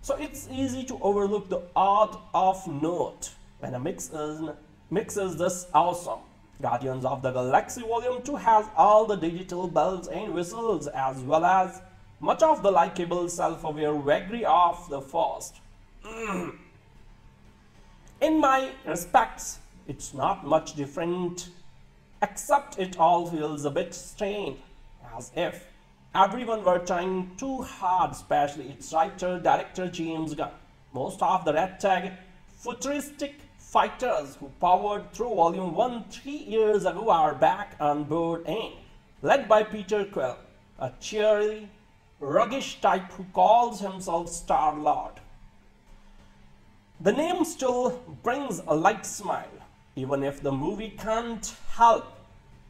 So it's easy to overlook the odd off note when a mix is this awesome. Guardians of the Galaxy Volume 2 has all the digital bells and whistles as well as much of the likable self-aware vagary of the first. In my respects, it's not much different, except it all feels a bit strained, as if everyone were trying too hard, especially its writer, director James Gunn. Most of the red tag futuristic fighters who powered through Volume 1 3 years ago are back on board and led by Peter Quill, a cheery, ruggish type who calls himself Star-Lord. The name still brings a light smile, even if the movie can't help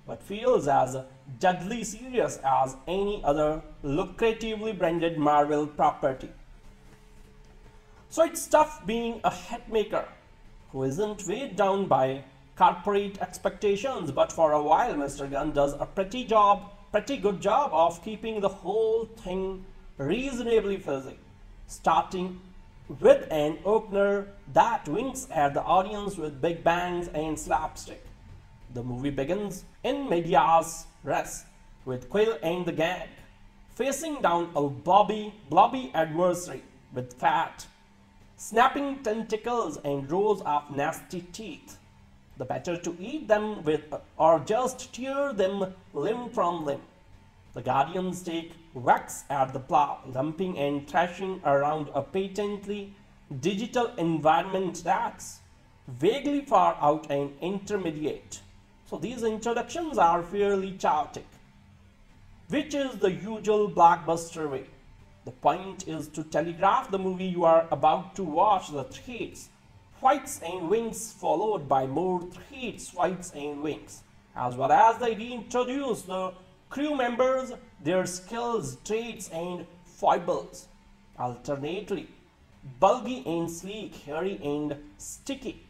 but feels as deadly serious as any other lucratively branded Marvel property. So it's tough being a hitmaker who isn't weighed down by corporate expectations, but for a while Mr. Gunn does a pretty good job of keeping the whole thing reasonably fuzzy, starting with an opener that winks at the audience with big bangs and slapstick. The movie begins in medias res, with Quill and the gang facing down a blobby adversary with fat, snapping tentacles and rows of nasty teeth. The better to eat them with or just tear them limb from limb. The Guardians take wax at the plow, lumping and thrashing around a patently digital environment that's vaguely far out and intermediate. So these introductions are fairly chaotic, which is the usual blockbuster way. The point is to telegraph the movie you are about to watch. The threats, fights and winks, followed by more threats, fights and winks, as well as they reintroduce the crew members, their skills, traits and foibles, alternately bulgy and sleek, hairy and sticky.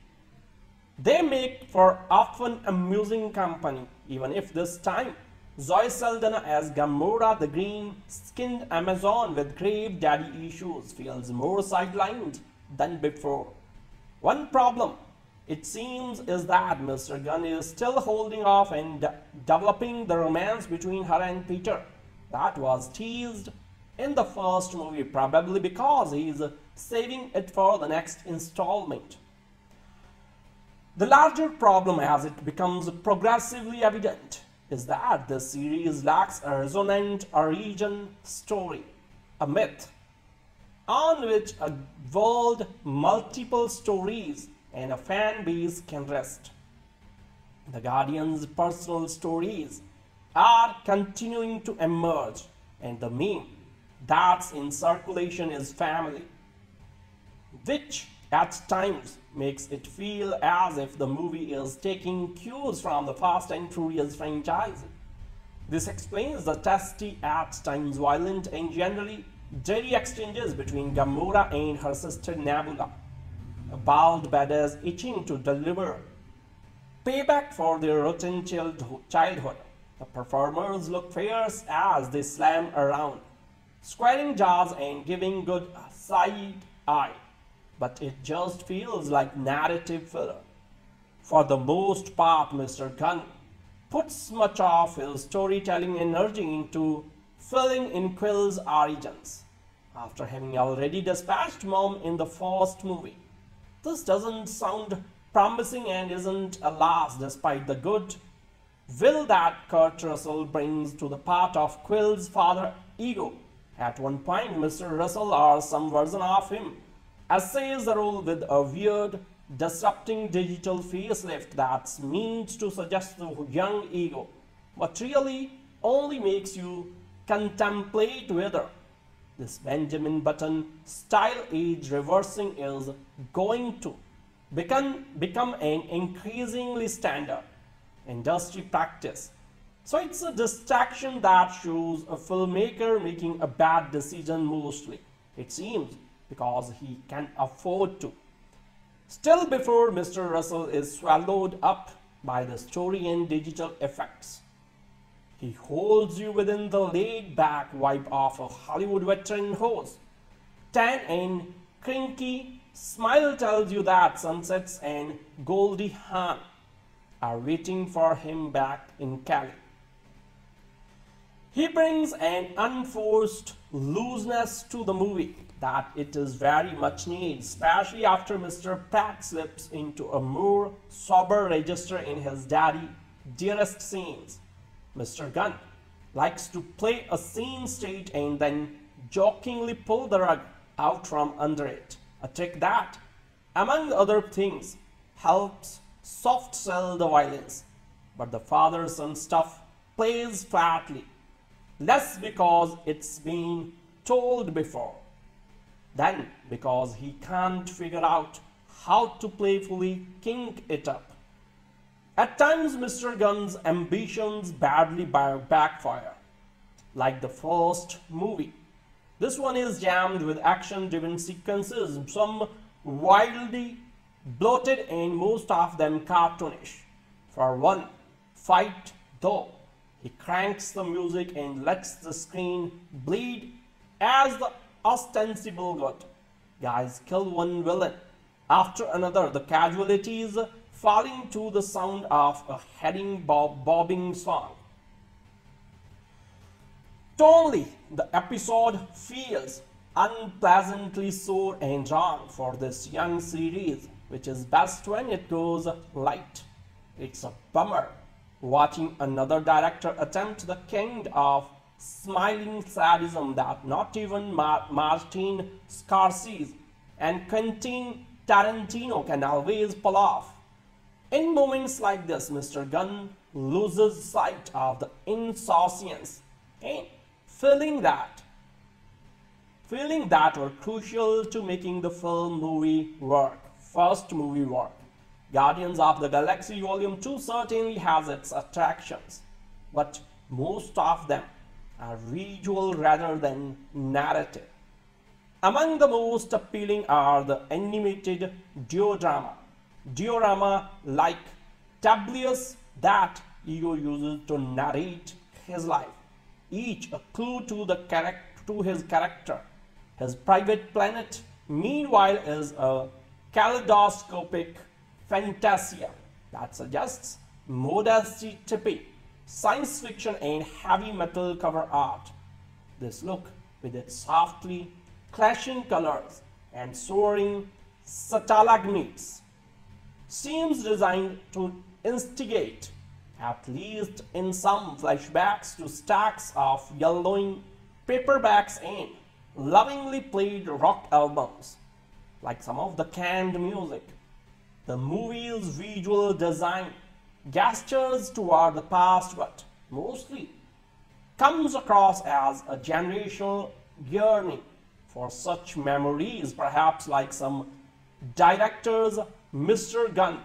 They make for often amusing company, even if this time Zoe Saldana as Gamora, the green-skinned Amazon with grave daddy issues, feels more sidelined than before. One problem, it seems, is that Mr. Gunn is still holding off and developing the romance between her and Peter that was teased in the first movie, probably because he's saving it for the next installment. The larger problem, as it becomes progressively evident, is that the series lacks a resonant origin story, a myth on which a world, multiple stories and a fan base can rest. The Guardians' personal stories are continuing to emerge, and the meme that's in circulation is family, which at times makes it feel as if the movie is taking cues from the Fast and Furious franchise. This explains the testy, at times violent and generally dirty exchanges between Gamora and her sister Nebula, a bald badass itching to deliver payback for their rotten childhood. The performers look fierce as they slam around, squaring jaws and giving good side eye, but it just feels like narrative filler. For the most part, Mr. Gunn puts much of his storytelling energy into filling in Quill's origins. After having already dispatched Mom in the first movie, this doesn't sound promising and isn't a loss despite the good will that Kurt Russell brings to the part of Quill's father, Ego. At one point, Mr. Russell, or some version of him, essays the role with a weird, disrupting digital facelift that's meant to suggest the young Ego, but really only makes you contemplate whether this Benjamin Button style age reversing is going to become an increasingly standard industry practice. So it's a distraction that shows a filmmaker making a bad decision mostly, it seems, because he can afford to. Still, before Mr. Russell is swallowed up by the story and digital effects, he holds you within the laid-back vibe of a Hollywood veteran host. Tan and cranky smile tells you that Sunsets and Goldie Hawn are waiting for him back in Cali. He brings an unforced looseness to the movie that it is very much needs, especially after Mr. Pratt slips into a more sober register in his Daddy Dearest scenes. Mr. Gunn likes to play a scene straight and then jokingly pull the rug out from under it, a trick that, among other things, helps soft sell the violence. But the father-son stuff plays flatly, less because it's been told before than because he can't figure out how to playfully kink it up. At times, Mr. Gunn's ambitions badly backfire. Like the first movie, this one is jammed with action-driven sequences, some wildly bloated and most of them cartoonish. For one fight, though, he cranks the music and lets the screen bleed as the ostensible good guys kill one villain after another, the casualties falling to the sound of a heading bobbing song. Tonally, the episode feels unpleasantly sore and wrong for this young series, which is best when it goes light. It's a bummer watching another director attempt the kind of smiling sadism that not even Martin Scorsese and Quentin Tarantino can always pull off. In moments like this, Mr. Gunn loses sight of the insouciance and feeling that were crucial to making the first movie work. Guardians of the Galaxy Volume 2 certainly has its attractions, but most of them are visual rather than narrative. Among the most appealing are the animated diorama like tableaus that Ego uses to narrate his life, each a clue to his character. His private planet, meanwhile, is a kaleidoscopic fantasia that suggests modesty tippy science fiction and heavy metal cover art. This look, with its softly clashing colors and soaring stalagmites, seems designed to instigate, at least in some flashbacks, to stacks of yellowing paperbacks and lovingly played rock albums. Like some of the canned music, the movie's visual design gestures toward the past, but mostly comes across as a generational yearning for such memories, perhaps like some directors Mr. Gunn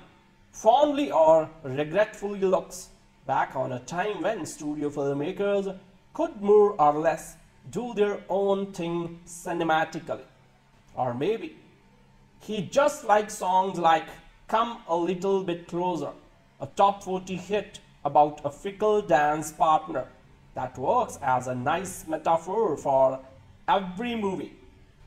fondly or regretfully looks back on a time when studio filmmakers could more or less do their own thing cinematically. Or maybe he just likes songs like Come a Little Bit Closer, a top 40 hit about a fickle dance partner that works as a nice metaphor for every movie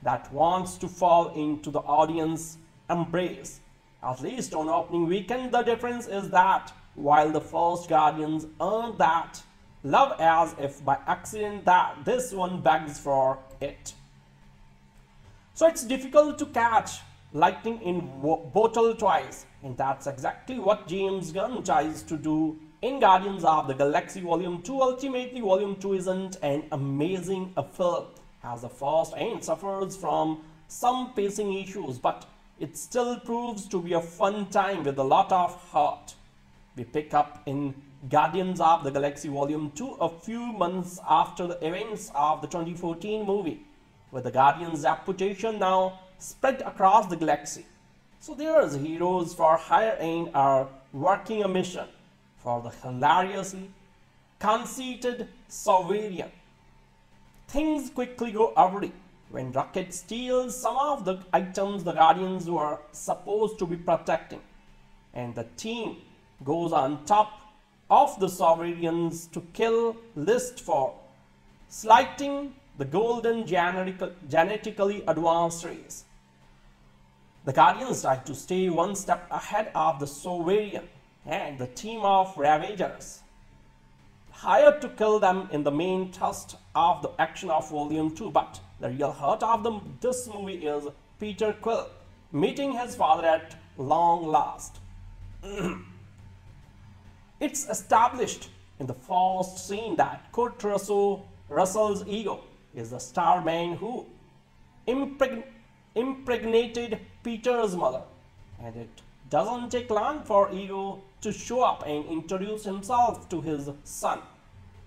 that wants to fall into the audience embrace. At least on opening weekend, the difference is that while the first Guardians earned that love as if by accident, that this one begs for it. So it's difficult to catch lightning in a bottle twice, and that's exactly what James Gunn tries to do in Guardians of the Galaxy Volume 2. Ultimately, Volume 2 isn't an amazing film, as the first and suffers from some pacing issues, but it still proves to be a fun time with a lot of heart. We pick up in Guardians of the Galaxy Volume 2 a few months after the events of the 2014 movie, with the Guardians' reputation now spread across the galaxy. So there's heroes for hire and are working a mission for the hilariously conceited Sovereign. Things quickly go awry when Rocket steals some of the items the Guardians were supposed to be protecting, and the team goes on top of the Sovereigns to kill List 4, slighting the golden genetically advanced race. The Guardians try to stay one step ahead of the Sovereign and the team of Ravagers, hired to kill them in the main thrust of the action of Volume 2. But the real heart of this movie is Peter Quill meeting his father at long last. It's established in the first scene that Kurt Russell's Ego is the starman who impregnated Peter's mother, and it doesn't take long for Ego to show up and introduce himself to his son.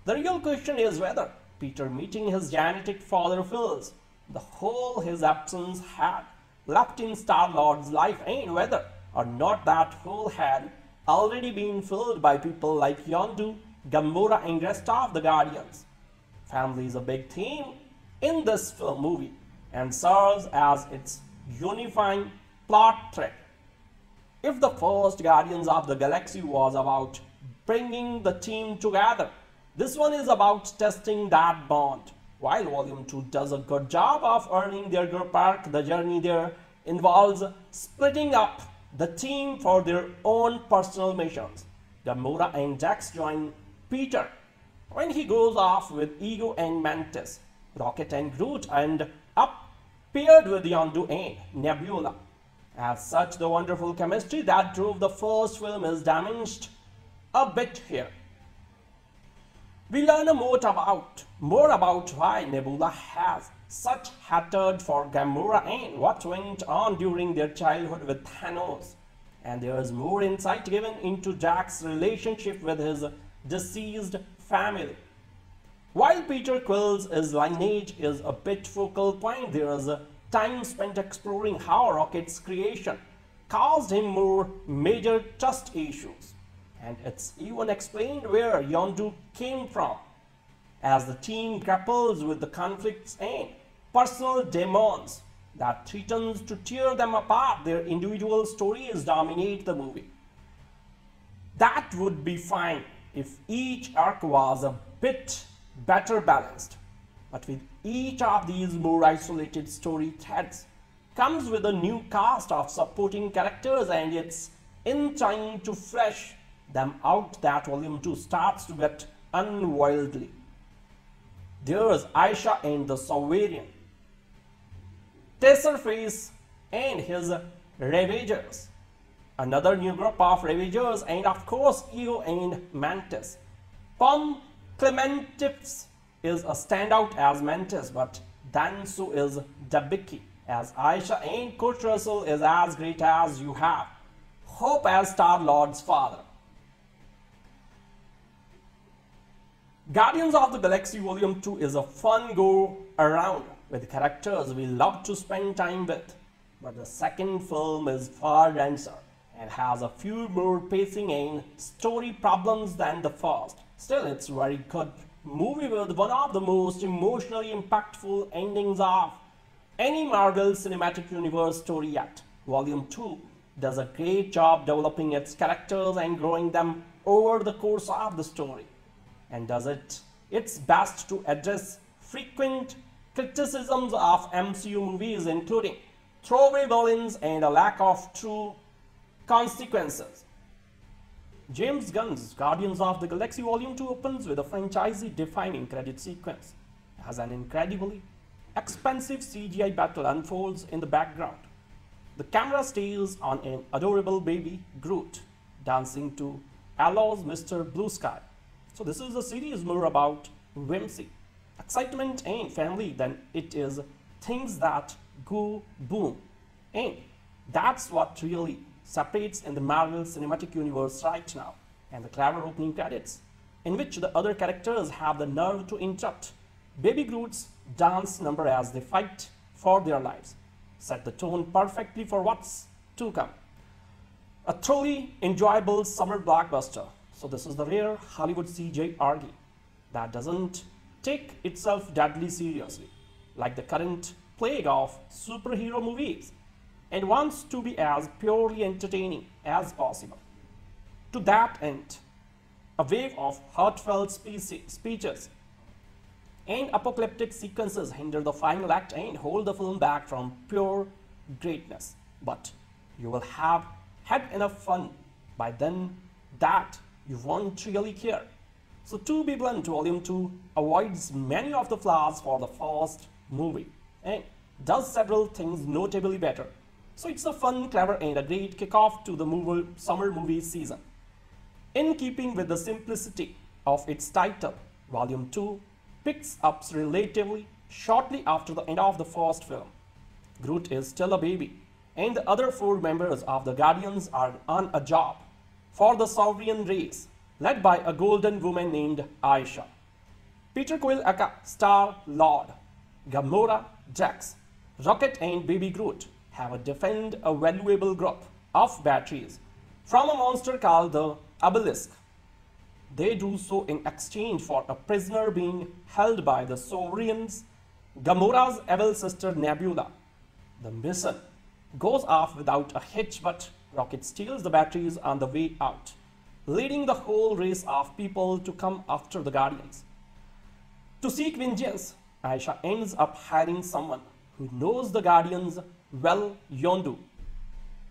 The real question is whether Peter meeting his genetic father fills the hole his absence had left in Star-Lord's life, and whether or not that hole had already been filled by people like Yondu, Gamora and rest of the Guardians. Family is a big theme in this film movie and serves as its unifying plot thread. If the first Guardians of the Galaxy was about bringing the team together, this one is about testing that bond. While Volume 2 does a good job of earning their group arc, the journey there involves splitting up the team for their own personal missions. Gamora and Drax join Peter when he goes off with Ego and Mantis. Rocket and Groot end up paired with Yondu and Nebula. As such, the wonderful chemistry that drove the first film is damaged a bit here. We learn more about why Nebula has such hatred for Gamora and what went on during their childhood with Thanos, and there is more insight given into Drax's relationship with his deceased family. While Peter Quill's lineage is a bit focal point, there is time spent exploring how Rocket's creation caused him more major trust issues, and it's even explained where Yondu came from. As the team grapples with the conflicts and personal demons that threatens to tear them apart, their individual stories dominate the movie. That would be fine if each arc was a bit better balanced, but with each of these more isolated story threads comes with a new cast of supporting characters, and it's in trying to flesh them out that Volume 2 starts to get unwieldy. There's Ayesha and the Sovereign, Taserface and his Ravagers, another new group of Ravagers, and of course Ego and Mantis. Pom Klementieff is a standout as Mantis, but then so is Debicki as Ayesha, and Kurt Russell is as great as you have hope as Star-Lord's father. Guardians of the Galaxy Volume 2 is a fun go around with characters we love to spend time with, but the second film is far denser and has a few more pacing and story problems than the first. Still, it's a very good movie with one of the most emotionally impactful endings of any Marvel Cinematic Universe story yet. Volume 2 does a great job developing its characters and growing them over the course of the story, and does its best to address frequent criticisms of MCU movies, including throwaway villains and a lack of true consequences. James Gunn's Guardians of the Galaxy Volume 2 opens with a franchise-defining credit sequence as an incredibly expensive CGI battle unfolds in the background. The camera stays on an adorable baby Groot dancing to ELO's Mr. Blue Sky. So this is a series more about whimsy, excitement and family than it is things that go boom. And that's what really separates in the Marvel Cinematic Universe right now. And the clever opening credits, in which the other characters have the nerve to interrupt Baby Groot's dance number as they fight for their lives, set the tone perfectly for what's to come. A truly enjoyable summer blockbuster. So this is the rare Hollywood CGI that doesn't take itself deadly seriously, like the current plague of superhero movies, and wants to be as purely entertaining as possible. To that end, a wave of heartfelt speeches and apocalyptic sequences hinder the final act and hold the film back from pure greatness. But you will have had enough fun by then that you won't really care. So to be blunt, Volume 2 avoids many of the flaws for the first movie and does several things notably better. So it's a fun, clever and a great kickoff to the summer movie season. In keeping with the simplicity of its title, Volume 2 picks up relatively shortly after the end of the first film. Groot is still a baby and the other four members of the Guardians are on a job for the Sovereign race led by a golden woman named Ayesha. Peter Quill aka Star-Lord, Gamora, Drax, Rocket and Baby Groot have to defend a valuable group of batteries from a monster called the Abilisk. They do so in exchange for a prisoner being held by the Sovereigns, Gamora's evil sister Nebula. The mission goes off without a hitch, but Rocket steals the batteries on the way out, leading the whole race of people to come after the Guardians. To seek vengeance, Ayesha ends up hiring someone who knows the Guardians well, Yondu,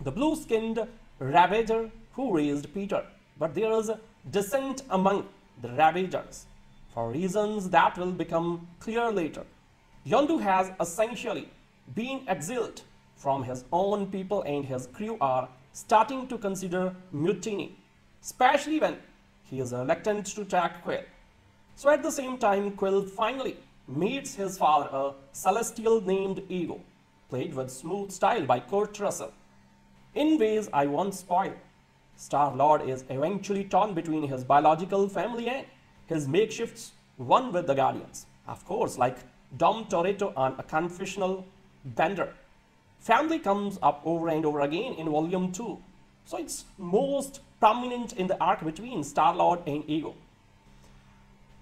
the blue-skinned Ravager who raised Peter. But there is dissent among the Ravagers for reasons that will become clear later. Yondu has essentially been exiled from his own people and his crew are starting to consider mutiny, especially when he is reluctant to track Quill. So at the same time, Quill finally meets his father, a Celestial named Ego, played with smooth style by Kurt Russell, in ways I won't spoil. Star-Lord is eventually torn between his biological family and his makeshifts one with the Guardians. Of course, like Dom Toretto on a confessional bender, family comes up over and over again in Volume 2. So it's most prominent in the arc between Star-Lord and Ego.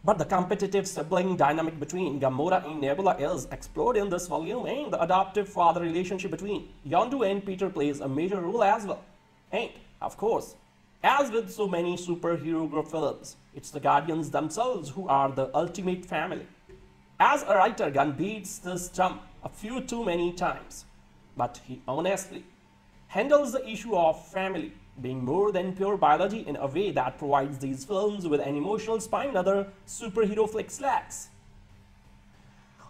But the competitive sibling dynamic between Gamora and Nebula is explored in this volume, and the adoptive father relationship between Yondu and Peter plays a major role as well. And of course, as with so many superhero group films, it's the Guardians themselves who are the ultimate family. As a writer, Gunn beats this drum a few too many times, but he honestly handles the issue of family being more than pure biology in a way that provides these films with an emotional spine other superhero flicks lacks.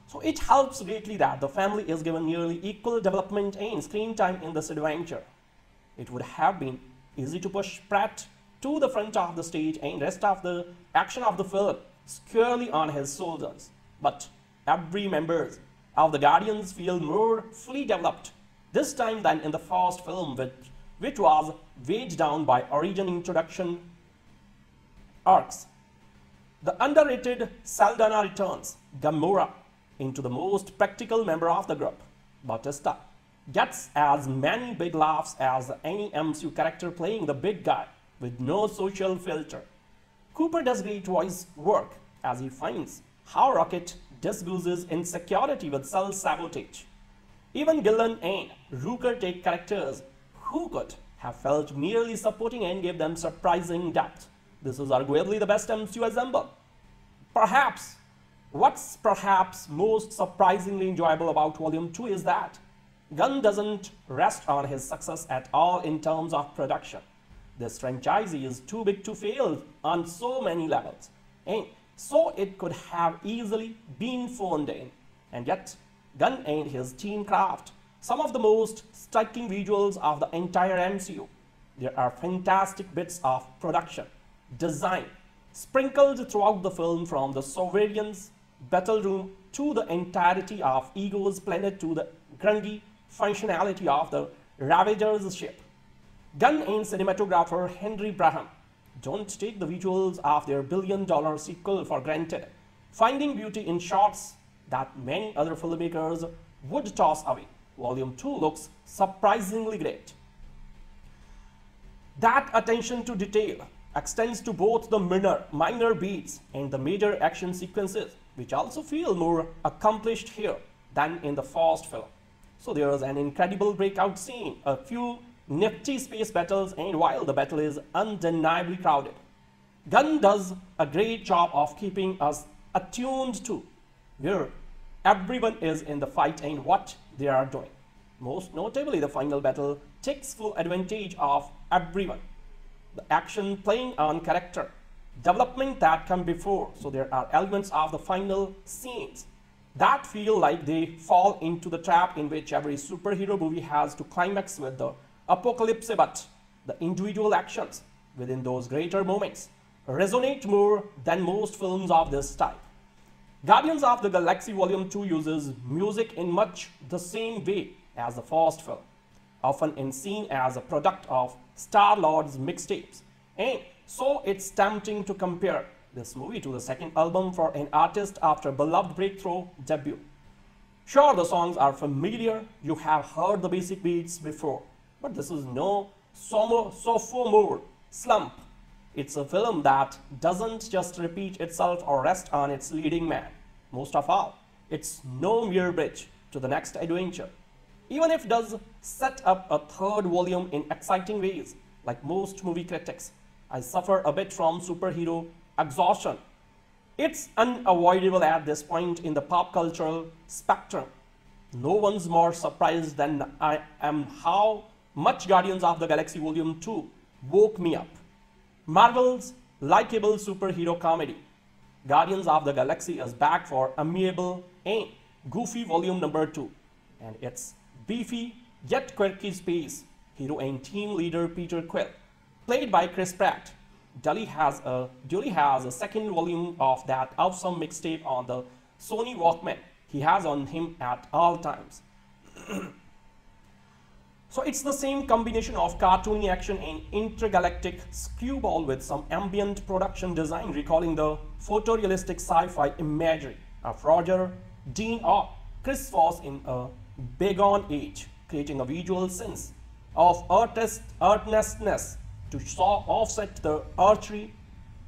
So it helps greatly that the family is given nearly equal development and screen time in this adventure. It would have been easy to push Pratt to the front of the stage and rest of the action of the film squarely on his shoulders, but every member of the Guardians feel more fully developed this time than in the first film, which was weighed down by origin introduction arcs. The underrated Saldana returns. Gamora, into the most practical member of the group, Bautista, gets as many big laughs as any MCU character playing the big guy with no social filter. Cooper does great voice work as he finds how Rocket disguises insecurity with self-sabotage. Even Gillen and Rooker take characters who could have felt merely supporting and gave them surprising depth. This is arguably the best MCU ensemble. What's perhaps most surprisingly enjoyable about Volume 2 is that Gunn doesn't rest on his success at all in terms of production. This franchise is too big to fail on so many levels, and so it could have easily been phoned in. And yet, Gunn and his team craft some of the most striking visuals of the entire MCU. There are fantastic bits of production, design, sprinkled throughout the film, from the Sovereign's battle room to the entirety of Ego's planet to the grungy functionality of the Ravager's ship. Gunn and cinematographer Henry Braham don't take the visuals of their billion-dollar sequel for granted, finding beauty in shots that many other filmmakers would toss away. Volume 2 looks surprisingly great. That attention to detail extends to both the minor beats and the major action sequences, which also feel more accomplished here than in the first film. So there is an incredible breakout scene, a few nifty space battles, and while the battle is undeniably crowded, Gunn does a great job of keeping us attuned to where everyone is in the fight and what they are doing. Most notably, the final battle takes full advantage of everyone. The action playing on character development that come before, so there are elements of the final scenes that feel like they fall into the trap in which every superhero movie has to climax with the apocalypse, but the individual actions within those greater moments resonate more than most films of this type. Guardians of the Galaxy Volume 2 uses music in much the same way as the first film, often seen as a product of Star-Lord's mixtapes, and so it's tempting to compare this movie to the second album for an artist after beloved breakthrough debut. Sure, the songs are familiar, you have heard the basic beats before, but this is no sophomore slump. It's a film that doesn't just repeat itself or rest on its leading man. Most of all, it's no mere bridge to the next adventure. Even if it does set up a third volume in exciting ways, like most movie critics, I suffer a bit from superhero exhaustion. It's unavoidable at this point in the pop cultural spectrum. No one's more surprised than I am how much Guardians of the Galaxy Volume 2 woke me up. Marvel's likable superhero comedy, Guardians of the Galaxy is back for amiable and goofy Volume number 2, and it's beefy yet quirky space hero and team leader Peter Quill, played by Chris Pratt. Dully has a second volume of that awesome mixtape on the Sony Walkman he has on him at all times. So it's the same combination of cartoony action and intergalactic screwball with some ambient production design recalling the photorealistic sci-fi imagery of Roger Dean or Chris Foss in a bygone age, creating a visual sense of earnestness to offset the archery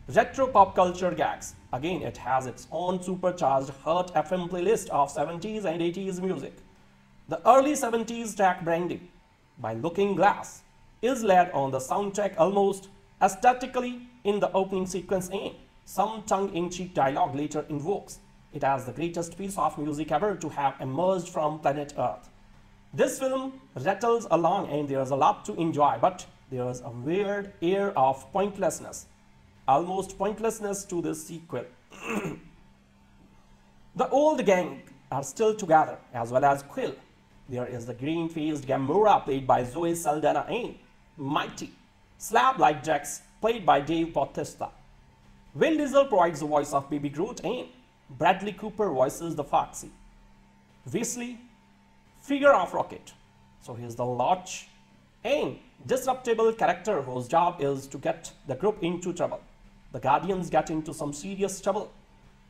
retro pop culture gags. Again, it has its own supercharged Hurt FM playlist of 70s and 80s music. The early 70s track Brandy by Looking Glass is laid on the soundtrack almost aesthetically in the opening sequence, and some tongue-in-cheek dialogue later invokes it as the greatest piece of music ever to have emerged from planet Earth. This film rattles along and there's a lot to enjoy, but there's a weird air of almost pointlessness to this sequel. The old gang are still together, as well as Quill. There is the green-faced Gamora, played by Zoe Saldana, and mighty slab-like Drax, played by Dave Bautista. Vin Diesel provides the voice of Baby Groot, and Bradley Cooper voices the foxy, Weasley figure of Rocket. So he's the large and disruptible character whose job is to get the group into trouble. The Guardians get into some serious trouble,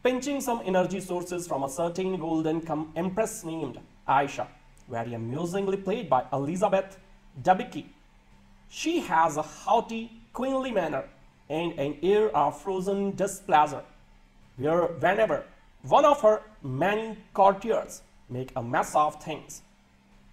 pinching some energy sources from a certain golden empress named Ayesha, very amusingly played by Elizabeth Debicki. She has a haughty, queenly manner and an air of frozen displeasure, where whenever one of her many courtiers make a mess of things.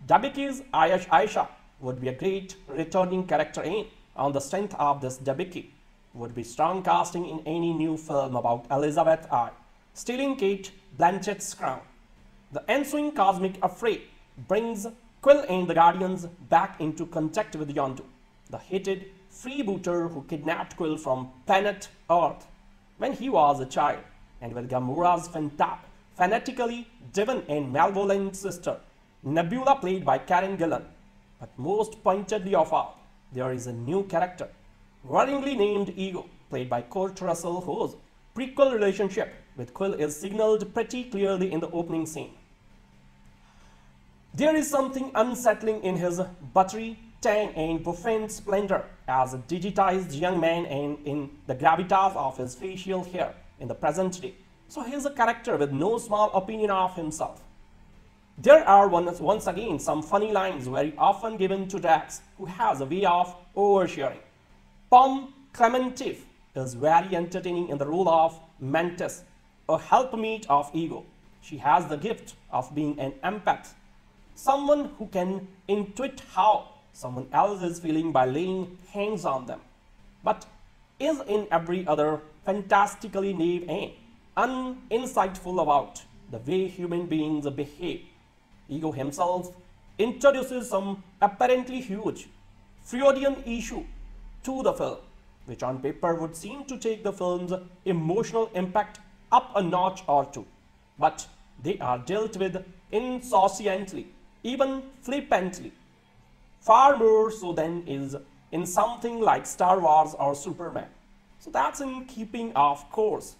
Debicki's Ayesha would be a great returning character in on the strength of this Debicki would be strong casting in any new film about Elizabeth I, stealing Kate Blanchett's crown. The ensuing cosmic affray brings Quill and the Guardians back into contact with Yondu, the hated freebooter who kidnapped Quill from planet Earth when he was a child, and with Gamora's fanatically driven and malevolent sister, Nebula, played by Karen Gillan. But most pointedly of all, there is a new character, worryingly named Ego, played by Kurt Russell, whose prequel relationship with Quill is signaled pretty clearly in the opening scene. There is something unsettling in his buttery tang and profane splendor as a digitized young man, and in the gravitas of his facial hair in the present day. So he is a character with no small opinion of himself. There are once again some funny lines very often given to Drax, who has a way of oversharing. Pom Klementieff is very entertaining in the role of Mantis, a helpmate of Ego. She has the gift of being an empath, someone who can intuit how someone else is feeling by laying hands on them, but is in every other fantastically naive and uninsightful about the way human beings behave. Ego himself introduces some apparently huge Freudian issue to the film, which on paper would seem to take the film's emotional impact up a notch or two, but they are dealt with insouciantly, even flippantly, far more so than is in something like Star Wars or Superman. So that's in keeping, of course,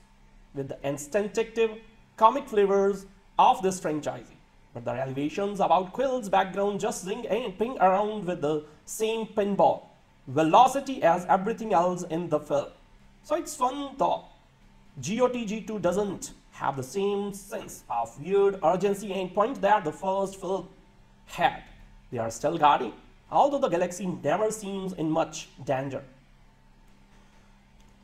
with the instinctive comic flavors of this franchise. But the revelations about Quill's background just zing and ping around with the same pinball velocity as everything else in the film. So it's fun though. GOTG2 doesn't have the same sense of weird urgency and point that the first film had. They are still guarding, although the galaxy never seems in much danger.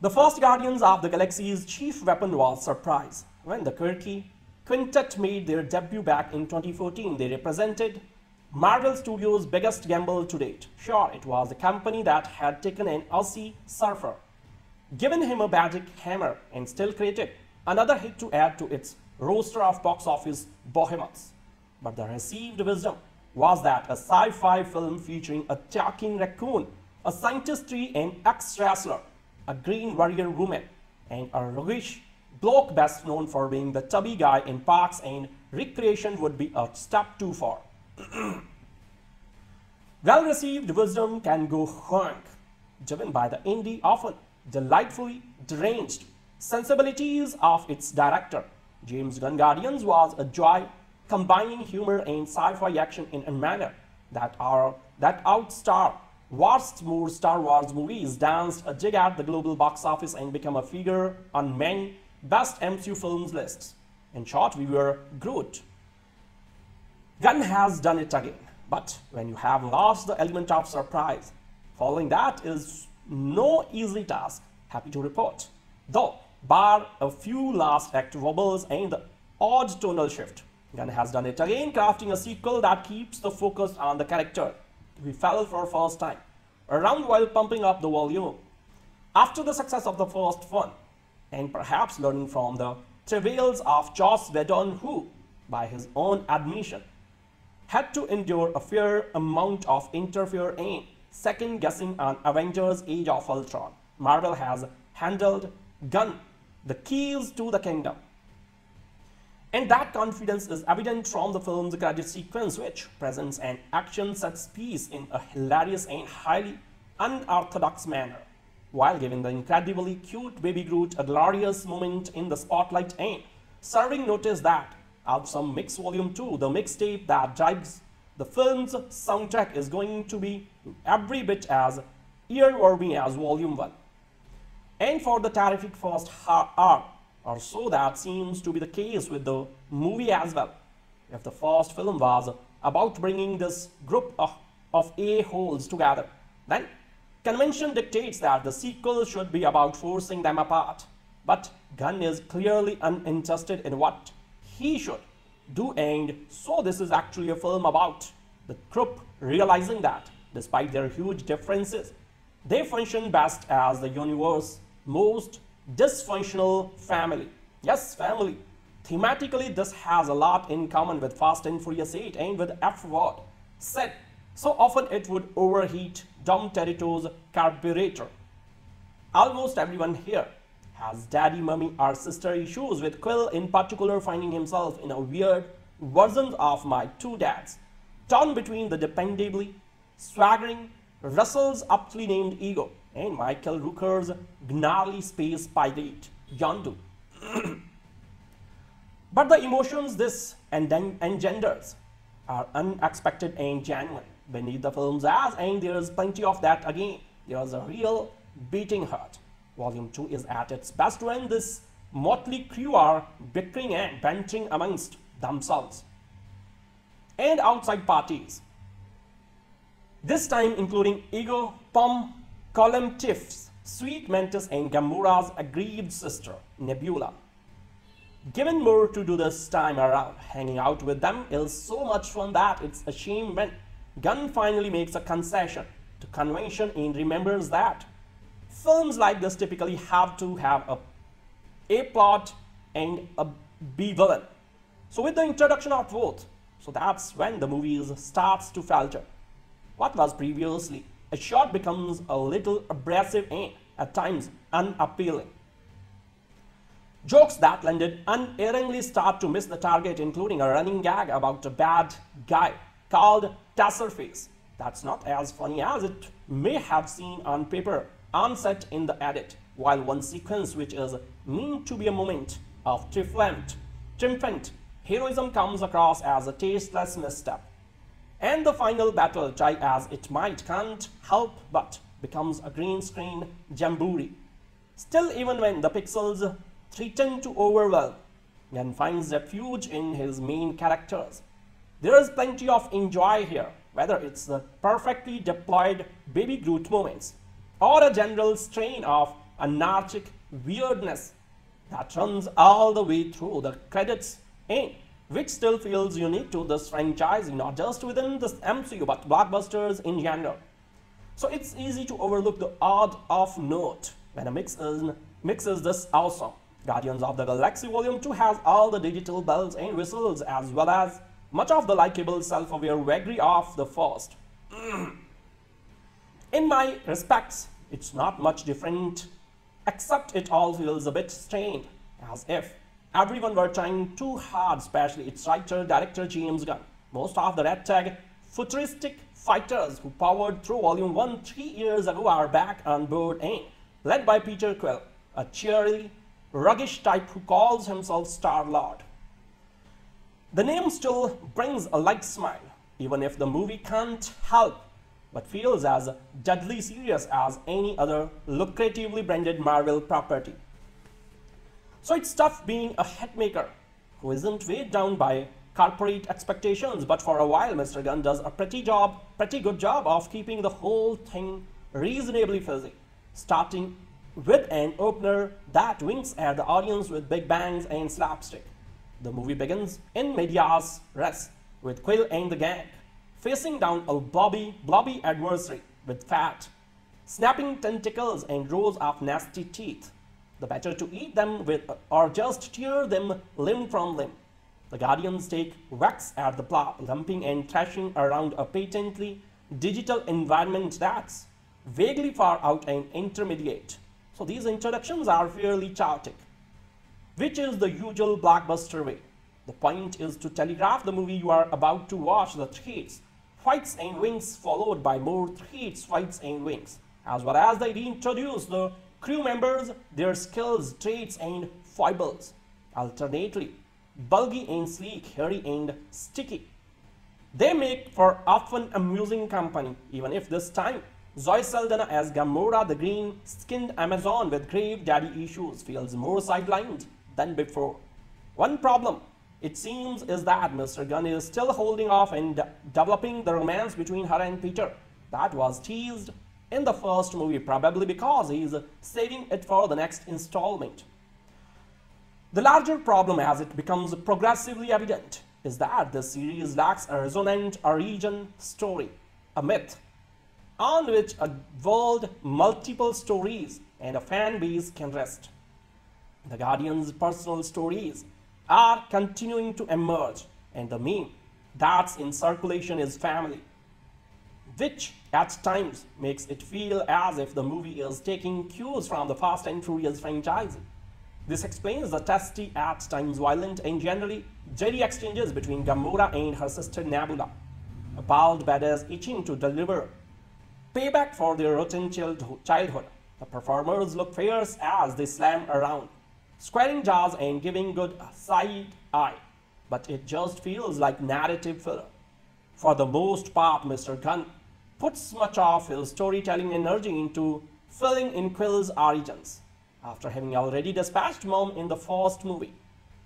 The first Guardians of the Galaxy's chief weapon was surprise. When the Kirky Quintet made their debut back in 2014, they represented Marvel Studios' biggest gamble to date. Sure, it was a company that had taken an Aussie surfer, given him a magic hammer, and still created another hit to add to its roster of box office behemoths. But the received wisdom was that a sci-fi film featuring a talking raccoon, a scientist tree, an ex-wrestler, a green warrior woman, and a roguish bloke best known for being the tubby guy in Parks and Recreation would be a step too far. Well-received wisdom can go honk, driven by the indie, often delightfully deranged sensibilities of its director. James Gunn Guardians was a joy, combining humor and sci-fi action in a manner that outstar vast more Star Wars movies, danced a jig at the global box office, and become a figure on many best MCU films lists. In short, we were Groot. Gunn has done it again, but when you have lost the element of surprise, following that is no easy task, happy to report. Though, bar a few last act wobbles and the odd tonal shift, Gunn has done it again, crafting a sequel that keeps the focus on the character we fell for first time around while pumping up the volume. After the success of the first one, and perhaps learning from the travails of Joss Whedon, who, by his own admission, had to endure a fair amount of interfere and second-guessing on Avengers Age of Ultron, Marvel has handled Gunn the keys to the kingdom. And that confidence is evident from the film's credit sequence, which presents an action-set piece in a hilarious and highly unorthodox manner, while giving the incredibly cute baby Groot a glorious moment in the spotlight and serving notice that out some Mix Volume 2, the mixtape that drives the film's soundtrack, is going to be every bit as earworthy as Volume 1. and for the terrific first hour or so. That seems to be the case with the movie as well. If the first film was about bringing this group of a-holes together, then convention dictates that the sequel should be about forcing them apart. But Gunn is clearly uninterested in what he should do, and so this is actually a film about the group realizing that despite their huge differences, they function best as the universe's most dysfunctional family. Yes, family. Thematically, this has a lot in common with Fast and Furious 8 and with F-Word said. So often it would overheat Dom Toretto's carburetor. Almost everyone here has daddy, mummy or sister issues, with Quill in particular finding himself in a weird version of my two dads, torn between the dependably swaggering Russell's aptly named Ego and Michael Rooker's gnarly space pirate Yondu. But the emotions this engenders are unexpected and genuine beneath the film's ass, and there is plenty of that again. There is a real beating heart. Volume 2 is at its best when this motley crew are bickering and bantering amongst themselves and outside parties. This time including Ego, Pom Klementieff, sweet Mantis and Gamora's aggrieved sister Nebula. Given more to do this time around, hanging out with them is so much fun that it's a shame when Gunn finally makes a concession to convention and remembers that films like this typically have to have a plot and a B villain. So with the introduction of both, so that's when the movie starts to falter. What was previously a shot becomes a little abrasive and at times unappealing. Jokes that landed unerringly start to miss the target, including a running gag about a bad guy called Taserface. That's not as funny as it may have seemed on paper, on set, in the edit, while one sequence which is meant to be a moment of triumphant heroism comes across as a tasteless misstep. And the final battle, try as it might, can't help but becomes a green screen jamboree. Still, even when the pixels threaten to overwhelm, Gunn finds refuge in his main characters. There is plenty of enjoy here, whether it's the perfectly deployed baby Groot moments or a general strain of anarchic weirdness that runs all the way through the credits and which still feels unique to this franchise, not just within this MCU but blockbusters in general. So it's easy to overlook the odd off note when a mix is this awesome. Guardians of the Galaxy Volume 2 has all the digital bells and whistles as well as much of the likable self-aware vagary of the first. In my respects, it's not much different, except it all feels a bit strained, as if everyone were trying too hard, especially its writer, director James Gunn. Most of the red tag futuristic fighters who powered through Volume 1 3 years ago are back on board and led by Peter Quill, a cheery, ruggish type who calls himself Star-Lord. The name still brings a light smile, even if the movie can't help but feels as deadly serious as any other lucratively branded Marvel property. So it's tough being a hitmaker who isn't weighed down by corporate expectations, but for a while Mr. Gunn does a pretty good job of keeping the whole thing reasonably fuzzy, starting with an opener that winks at the audience with big bangs and slapstick. The movie begins in medias res with Quill and the gang facing down a blobby adversary with fat, snapping tentacles and rows of nasty teeth. The better to eat them with or just tear them limb from limb. The Guardians take whacks at the plop, lumping and thrashing around a patently digital environment that's vaguely far out and intermediate. So these introductions are fairly chaotic, which is the usual blockbuster way. The point is to telegraph the movie you are about to watch. The threats, fights and wings, followed by more threats, fights and wings, as well as they reintroduce the crew members, their skills, traits and foibles, alternately bulgy and sleek, hairy and sticky. They make for often amusing company, even if this time Zoe Saldana as Gamora, the green-skinned Amazon with grave daddy issues, feels more sidelined than before. One problem, it seems, is that Mr. Gunn is still holding off and developing the romance between her and Peter that was teased in the first movie, probably because he's saving it for the next installment. The larger problem, as it becomes progressively evident, is that this series lacks a resonant origin story, a myth on which a world, multiple stories, and a fan base can rest. The Guardians' personal stories are continuing to emerge, and the meme that's in circulation is family, which at times makes it feel as if the movie is taking cues from the Fast and Furious franchise. This explains the testy, at times violent, and generally jerry exchanges between Gamora and her sister Nebula, a bald badass itching to deliver payback for their rotten childhood. The performers look fierce as they slam around, squaring jaws and giving good side eye, but it just feels like narrative filler. For the most part, Mr. Gunn puts much of his storytelling energy into filling in Quill's origins. After having already dispatched Mom in the first movie,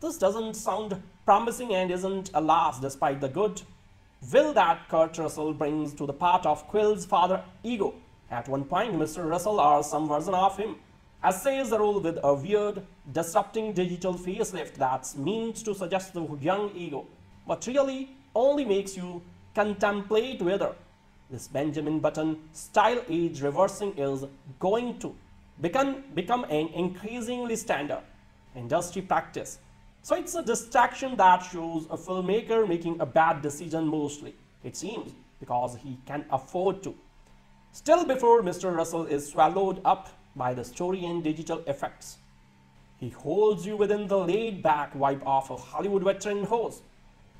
this doesn't sound promising and isn't a loss despite the good will that Kurt Russell brings to the part of Quill's father, Ego. At one point, Mr. Russell, or some version of him, essays the role with a weird, disrupting digital facelift that's meant to suggest the young Ego, but really only makes you contemplate whether this Benjamin Button style age reversing is going to become an increasingly standard industry practice. So it's a distraction that shows a filmmaker making a bad decision mostly, it seems, because he can afford to. Still, before Mr. Russell is swallowed up by the story and digital effects, he holds you within the laid-back vibe of a Hollywood veteran host.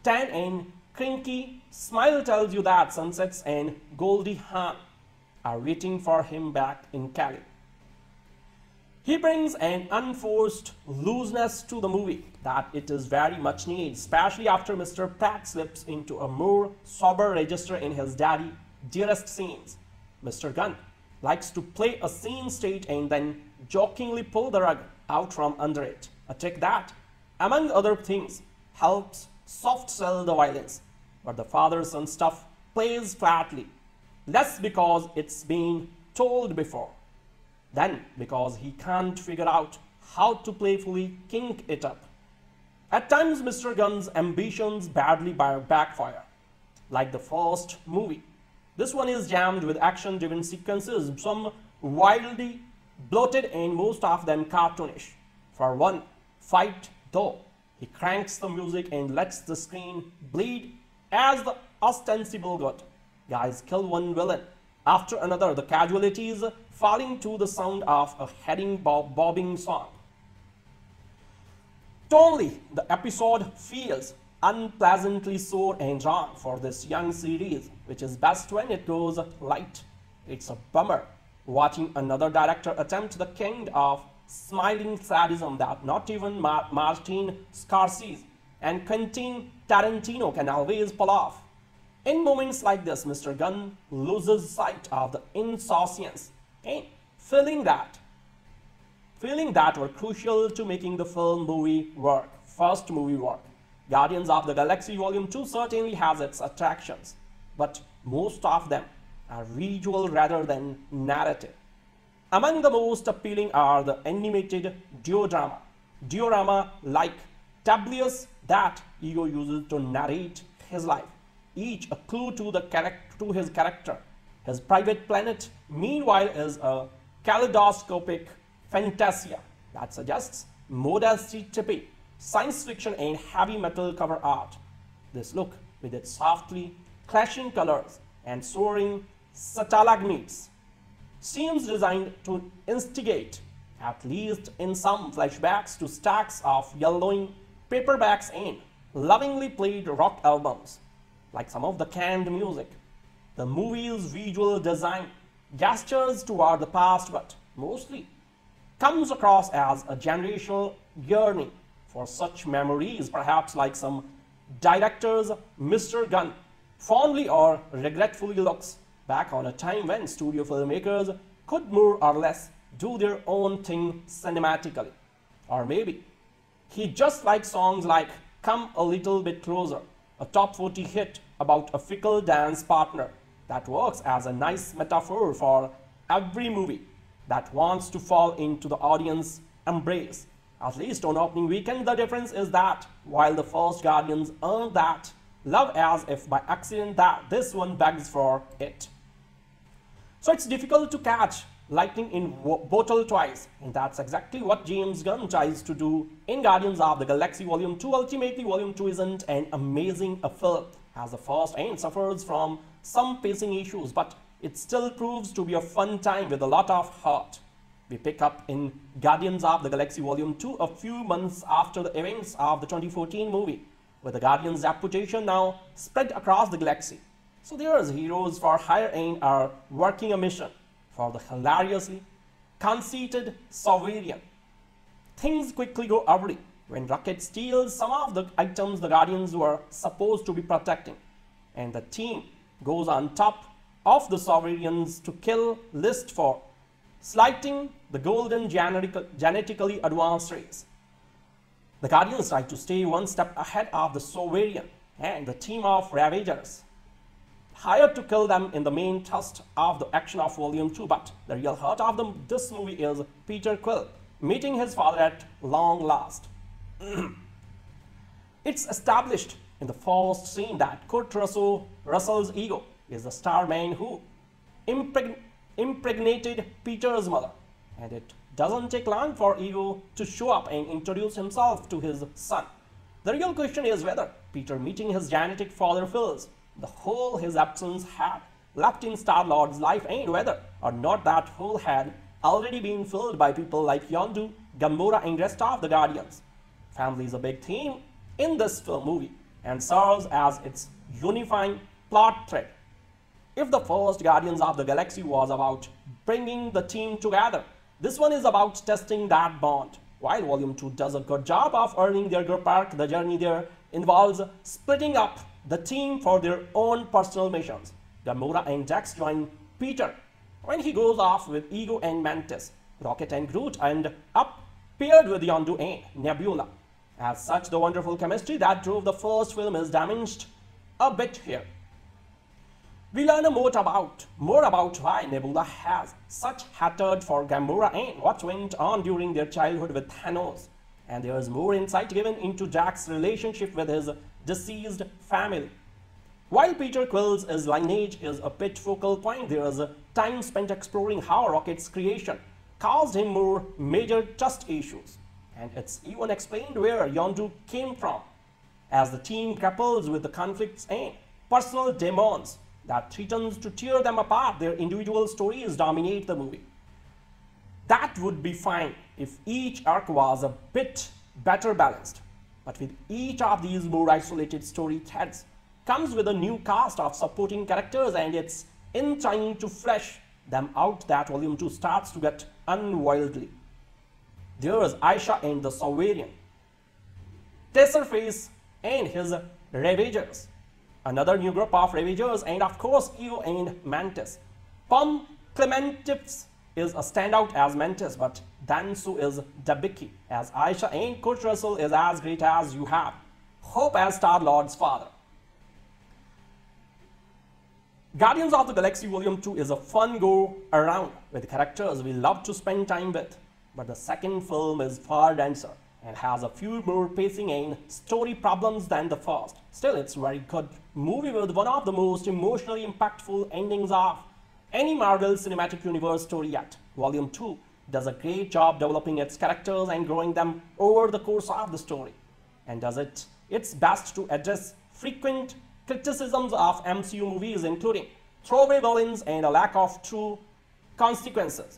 Tan and cranky smile tells you that Sunsets and Goldie Hawn are waiting for him back in Cali. He brings an unforced looseness to the movie that it is very much needs, especially after Mr. Pratt slips into a more sober register in his daddy dearest scenes. Mr. Gunn likes to play a scene state and then jokingly pull the rug out from under it, a trick that, among other things, helps soft sell the violence. But the father-son stuff plays flatly, less because it's been told before than because he can't figure out how to playfully kink it up. At times, Mr. Gunn's ambitions badly backfire. Like the first movie, this one is jammed with action-driven sequences, some wildly bloated and most of them cartoonish. For one fight, though, he cranks the music and lets the screen bleed as the ostensible good guys kill one villain after another, the casualties falling to the sound of a heading bobbing song. Tonally, the episode feels unpleasantly sore and wrong for this young series, which is best when it goes light. It's a bummer watching another director attempt the kind of smiling sadism that not even Martin Scorsese and Quentin Tarantino can always pull off. In moments like this, Mr. Gunn loses sight of the insouciance and feeling that were crucial to making the first movie work. Guardians of the Galaxy Volume 2 certainly has its attractions, but most of them are visual rather than narrative. Among the most appealing are the animated diorama-like tableaus that Ego uses to narrate his life, each a clue to his character. His private planet, meanwhile, is a kaleidoscopic fantasia that suggests modesty trippy, science fiction, and heavy metal cover art. This look, with its softly clashing colors and soaring stalagmites, seems designed to instigate, at least in some flashbacks, to stacks of yellowing paperbacks and lovingly played rock albums. Like some of the canned music, the movie's visual design gestures toward the past, but mostly comes across as a generational yearning for such memories, perhaps like some directors Mr. Gunn fondly or regretfully looks back on a time when studio filmmakers could more or less do their own thing cinematically. Or maybe he just liked songs like Come a Little Bit Closer, a top 40 hit about a fickle dance partner that works as a nice metaphor for every movie that wants to fall into the audience embrace. At least on opening weekend, the difference is that while the first Guardians earned that love as if by accident, that this one begs for it. So it's difficult to catch lightning in a bottle twice, and that's exactly what James Gunn tries to do in Guardians of the Galaxy Volume 2. Ultimately, Volume 2 isn't an amazing film as the first and suffers from some pacing issues, but it still proves to be a fun time with a lot of heart. We pick up in Guardians of the Galaxy Volume 2 a few months after the events of the 2014 movie, with the Guardians' reputation now spread across the galaxy. So there's heroes for hire and are working a mission for the hilariously conceited Sovereign. Things quickly go awry when Rocket steals some of the items the Guardians were supposed to be protecting, and the team goes on top of the Sovereign's to kill list for slighting the golden genetically advanced race. The Guardians try to stay one step ahead of the Sovereign and the team of Ravagers hired to kill them in the main thrust of the action of Volume 2, but the real heart of this movie is Peter Quill meeting his father at long last. It's established in the first scene that Kurt Russell's Ego is the starman who impregnated Peter's mother, and it doesn't take long for Ego to show up and introduce himself to his son. The real question is whether Peter meeting his genetic father fills the hole his absence had left in Star-Lord's life, and whether or not that hole had already been filled by people like Yondu, Gamora and rest of the Guardians. Family is a big theme in this movie and serves as its unifying plot thread. If the first Guardians of the Galaxy was about bringing the team together, this one is about testing that bond. While Volume 2 does a good job of earning their group arc, the journey there involves splitting up the team for their own personal missions. Gamora and Drax join Peter when he goes off with Ego and Mantis. Rocket and Groot end up paired with Yondu and Nebula. As such, the wonderful chemistry that drove the first film is damaged a bit here. We learn more about why Nebula has such hatred for Gamora and what went on during their childhood with Thanos. And there is more insight given into Drax's relationship with his deceased family. While Peter Quill's lineage is a bit focal point, there is time spent exploring how Rocket's creation caused him more major trust issues. And it's even explained where Yondu came from, as the team grapples with the conflicts and personal demons that threatens to tear them apart. Their individual stories dominate the movie. That would be fine if each arc was a bit better balanced, but with each of these more isolated story threads comes with a new cast of supporting characters, and it's in trying to flesh them out that Volume 2 starts to get unwieldy. There is Ayesha and the Sovereign, Taserface and his Ravagers, another new group of Ravagers, and of course Ego and Mantis. Pom Klementieff is a standout as Mantis, but then so is Debicki as Ayesha, and Kurt Russell is as great as you have hope as Star-Lord's father. Guardians of the Galaxy Volume 2 is a fun go around with characters we love to spend time with, but the second film is far denser and has a few more pacing and story problems than the first. Still, it's a very good movie with one of the most emotionally impactful endings of any Marvel Cinematic Universe story yet. Volume 2 does a great job developing its characters and growing them over the course of the story, and does its best to address frequent criticisms of MCU movies, including throwaway villains and a lack of true consequences.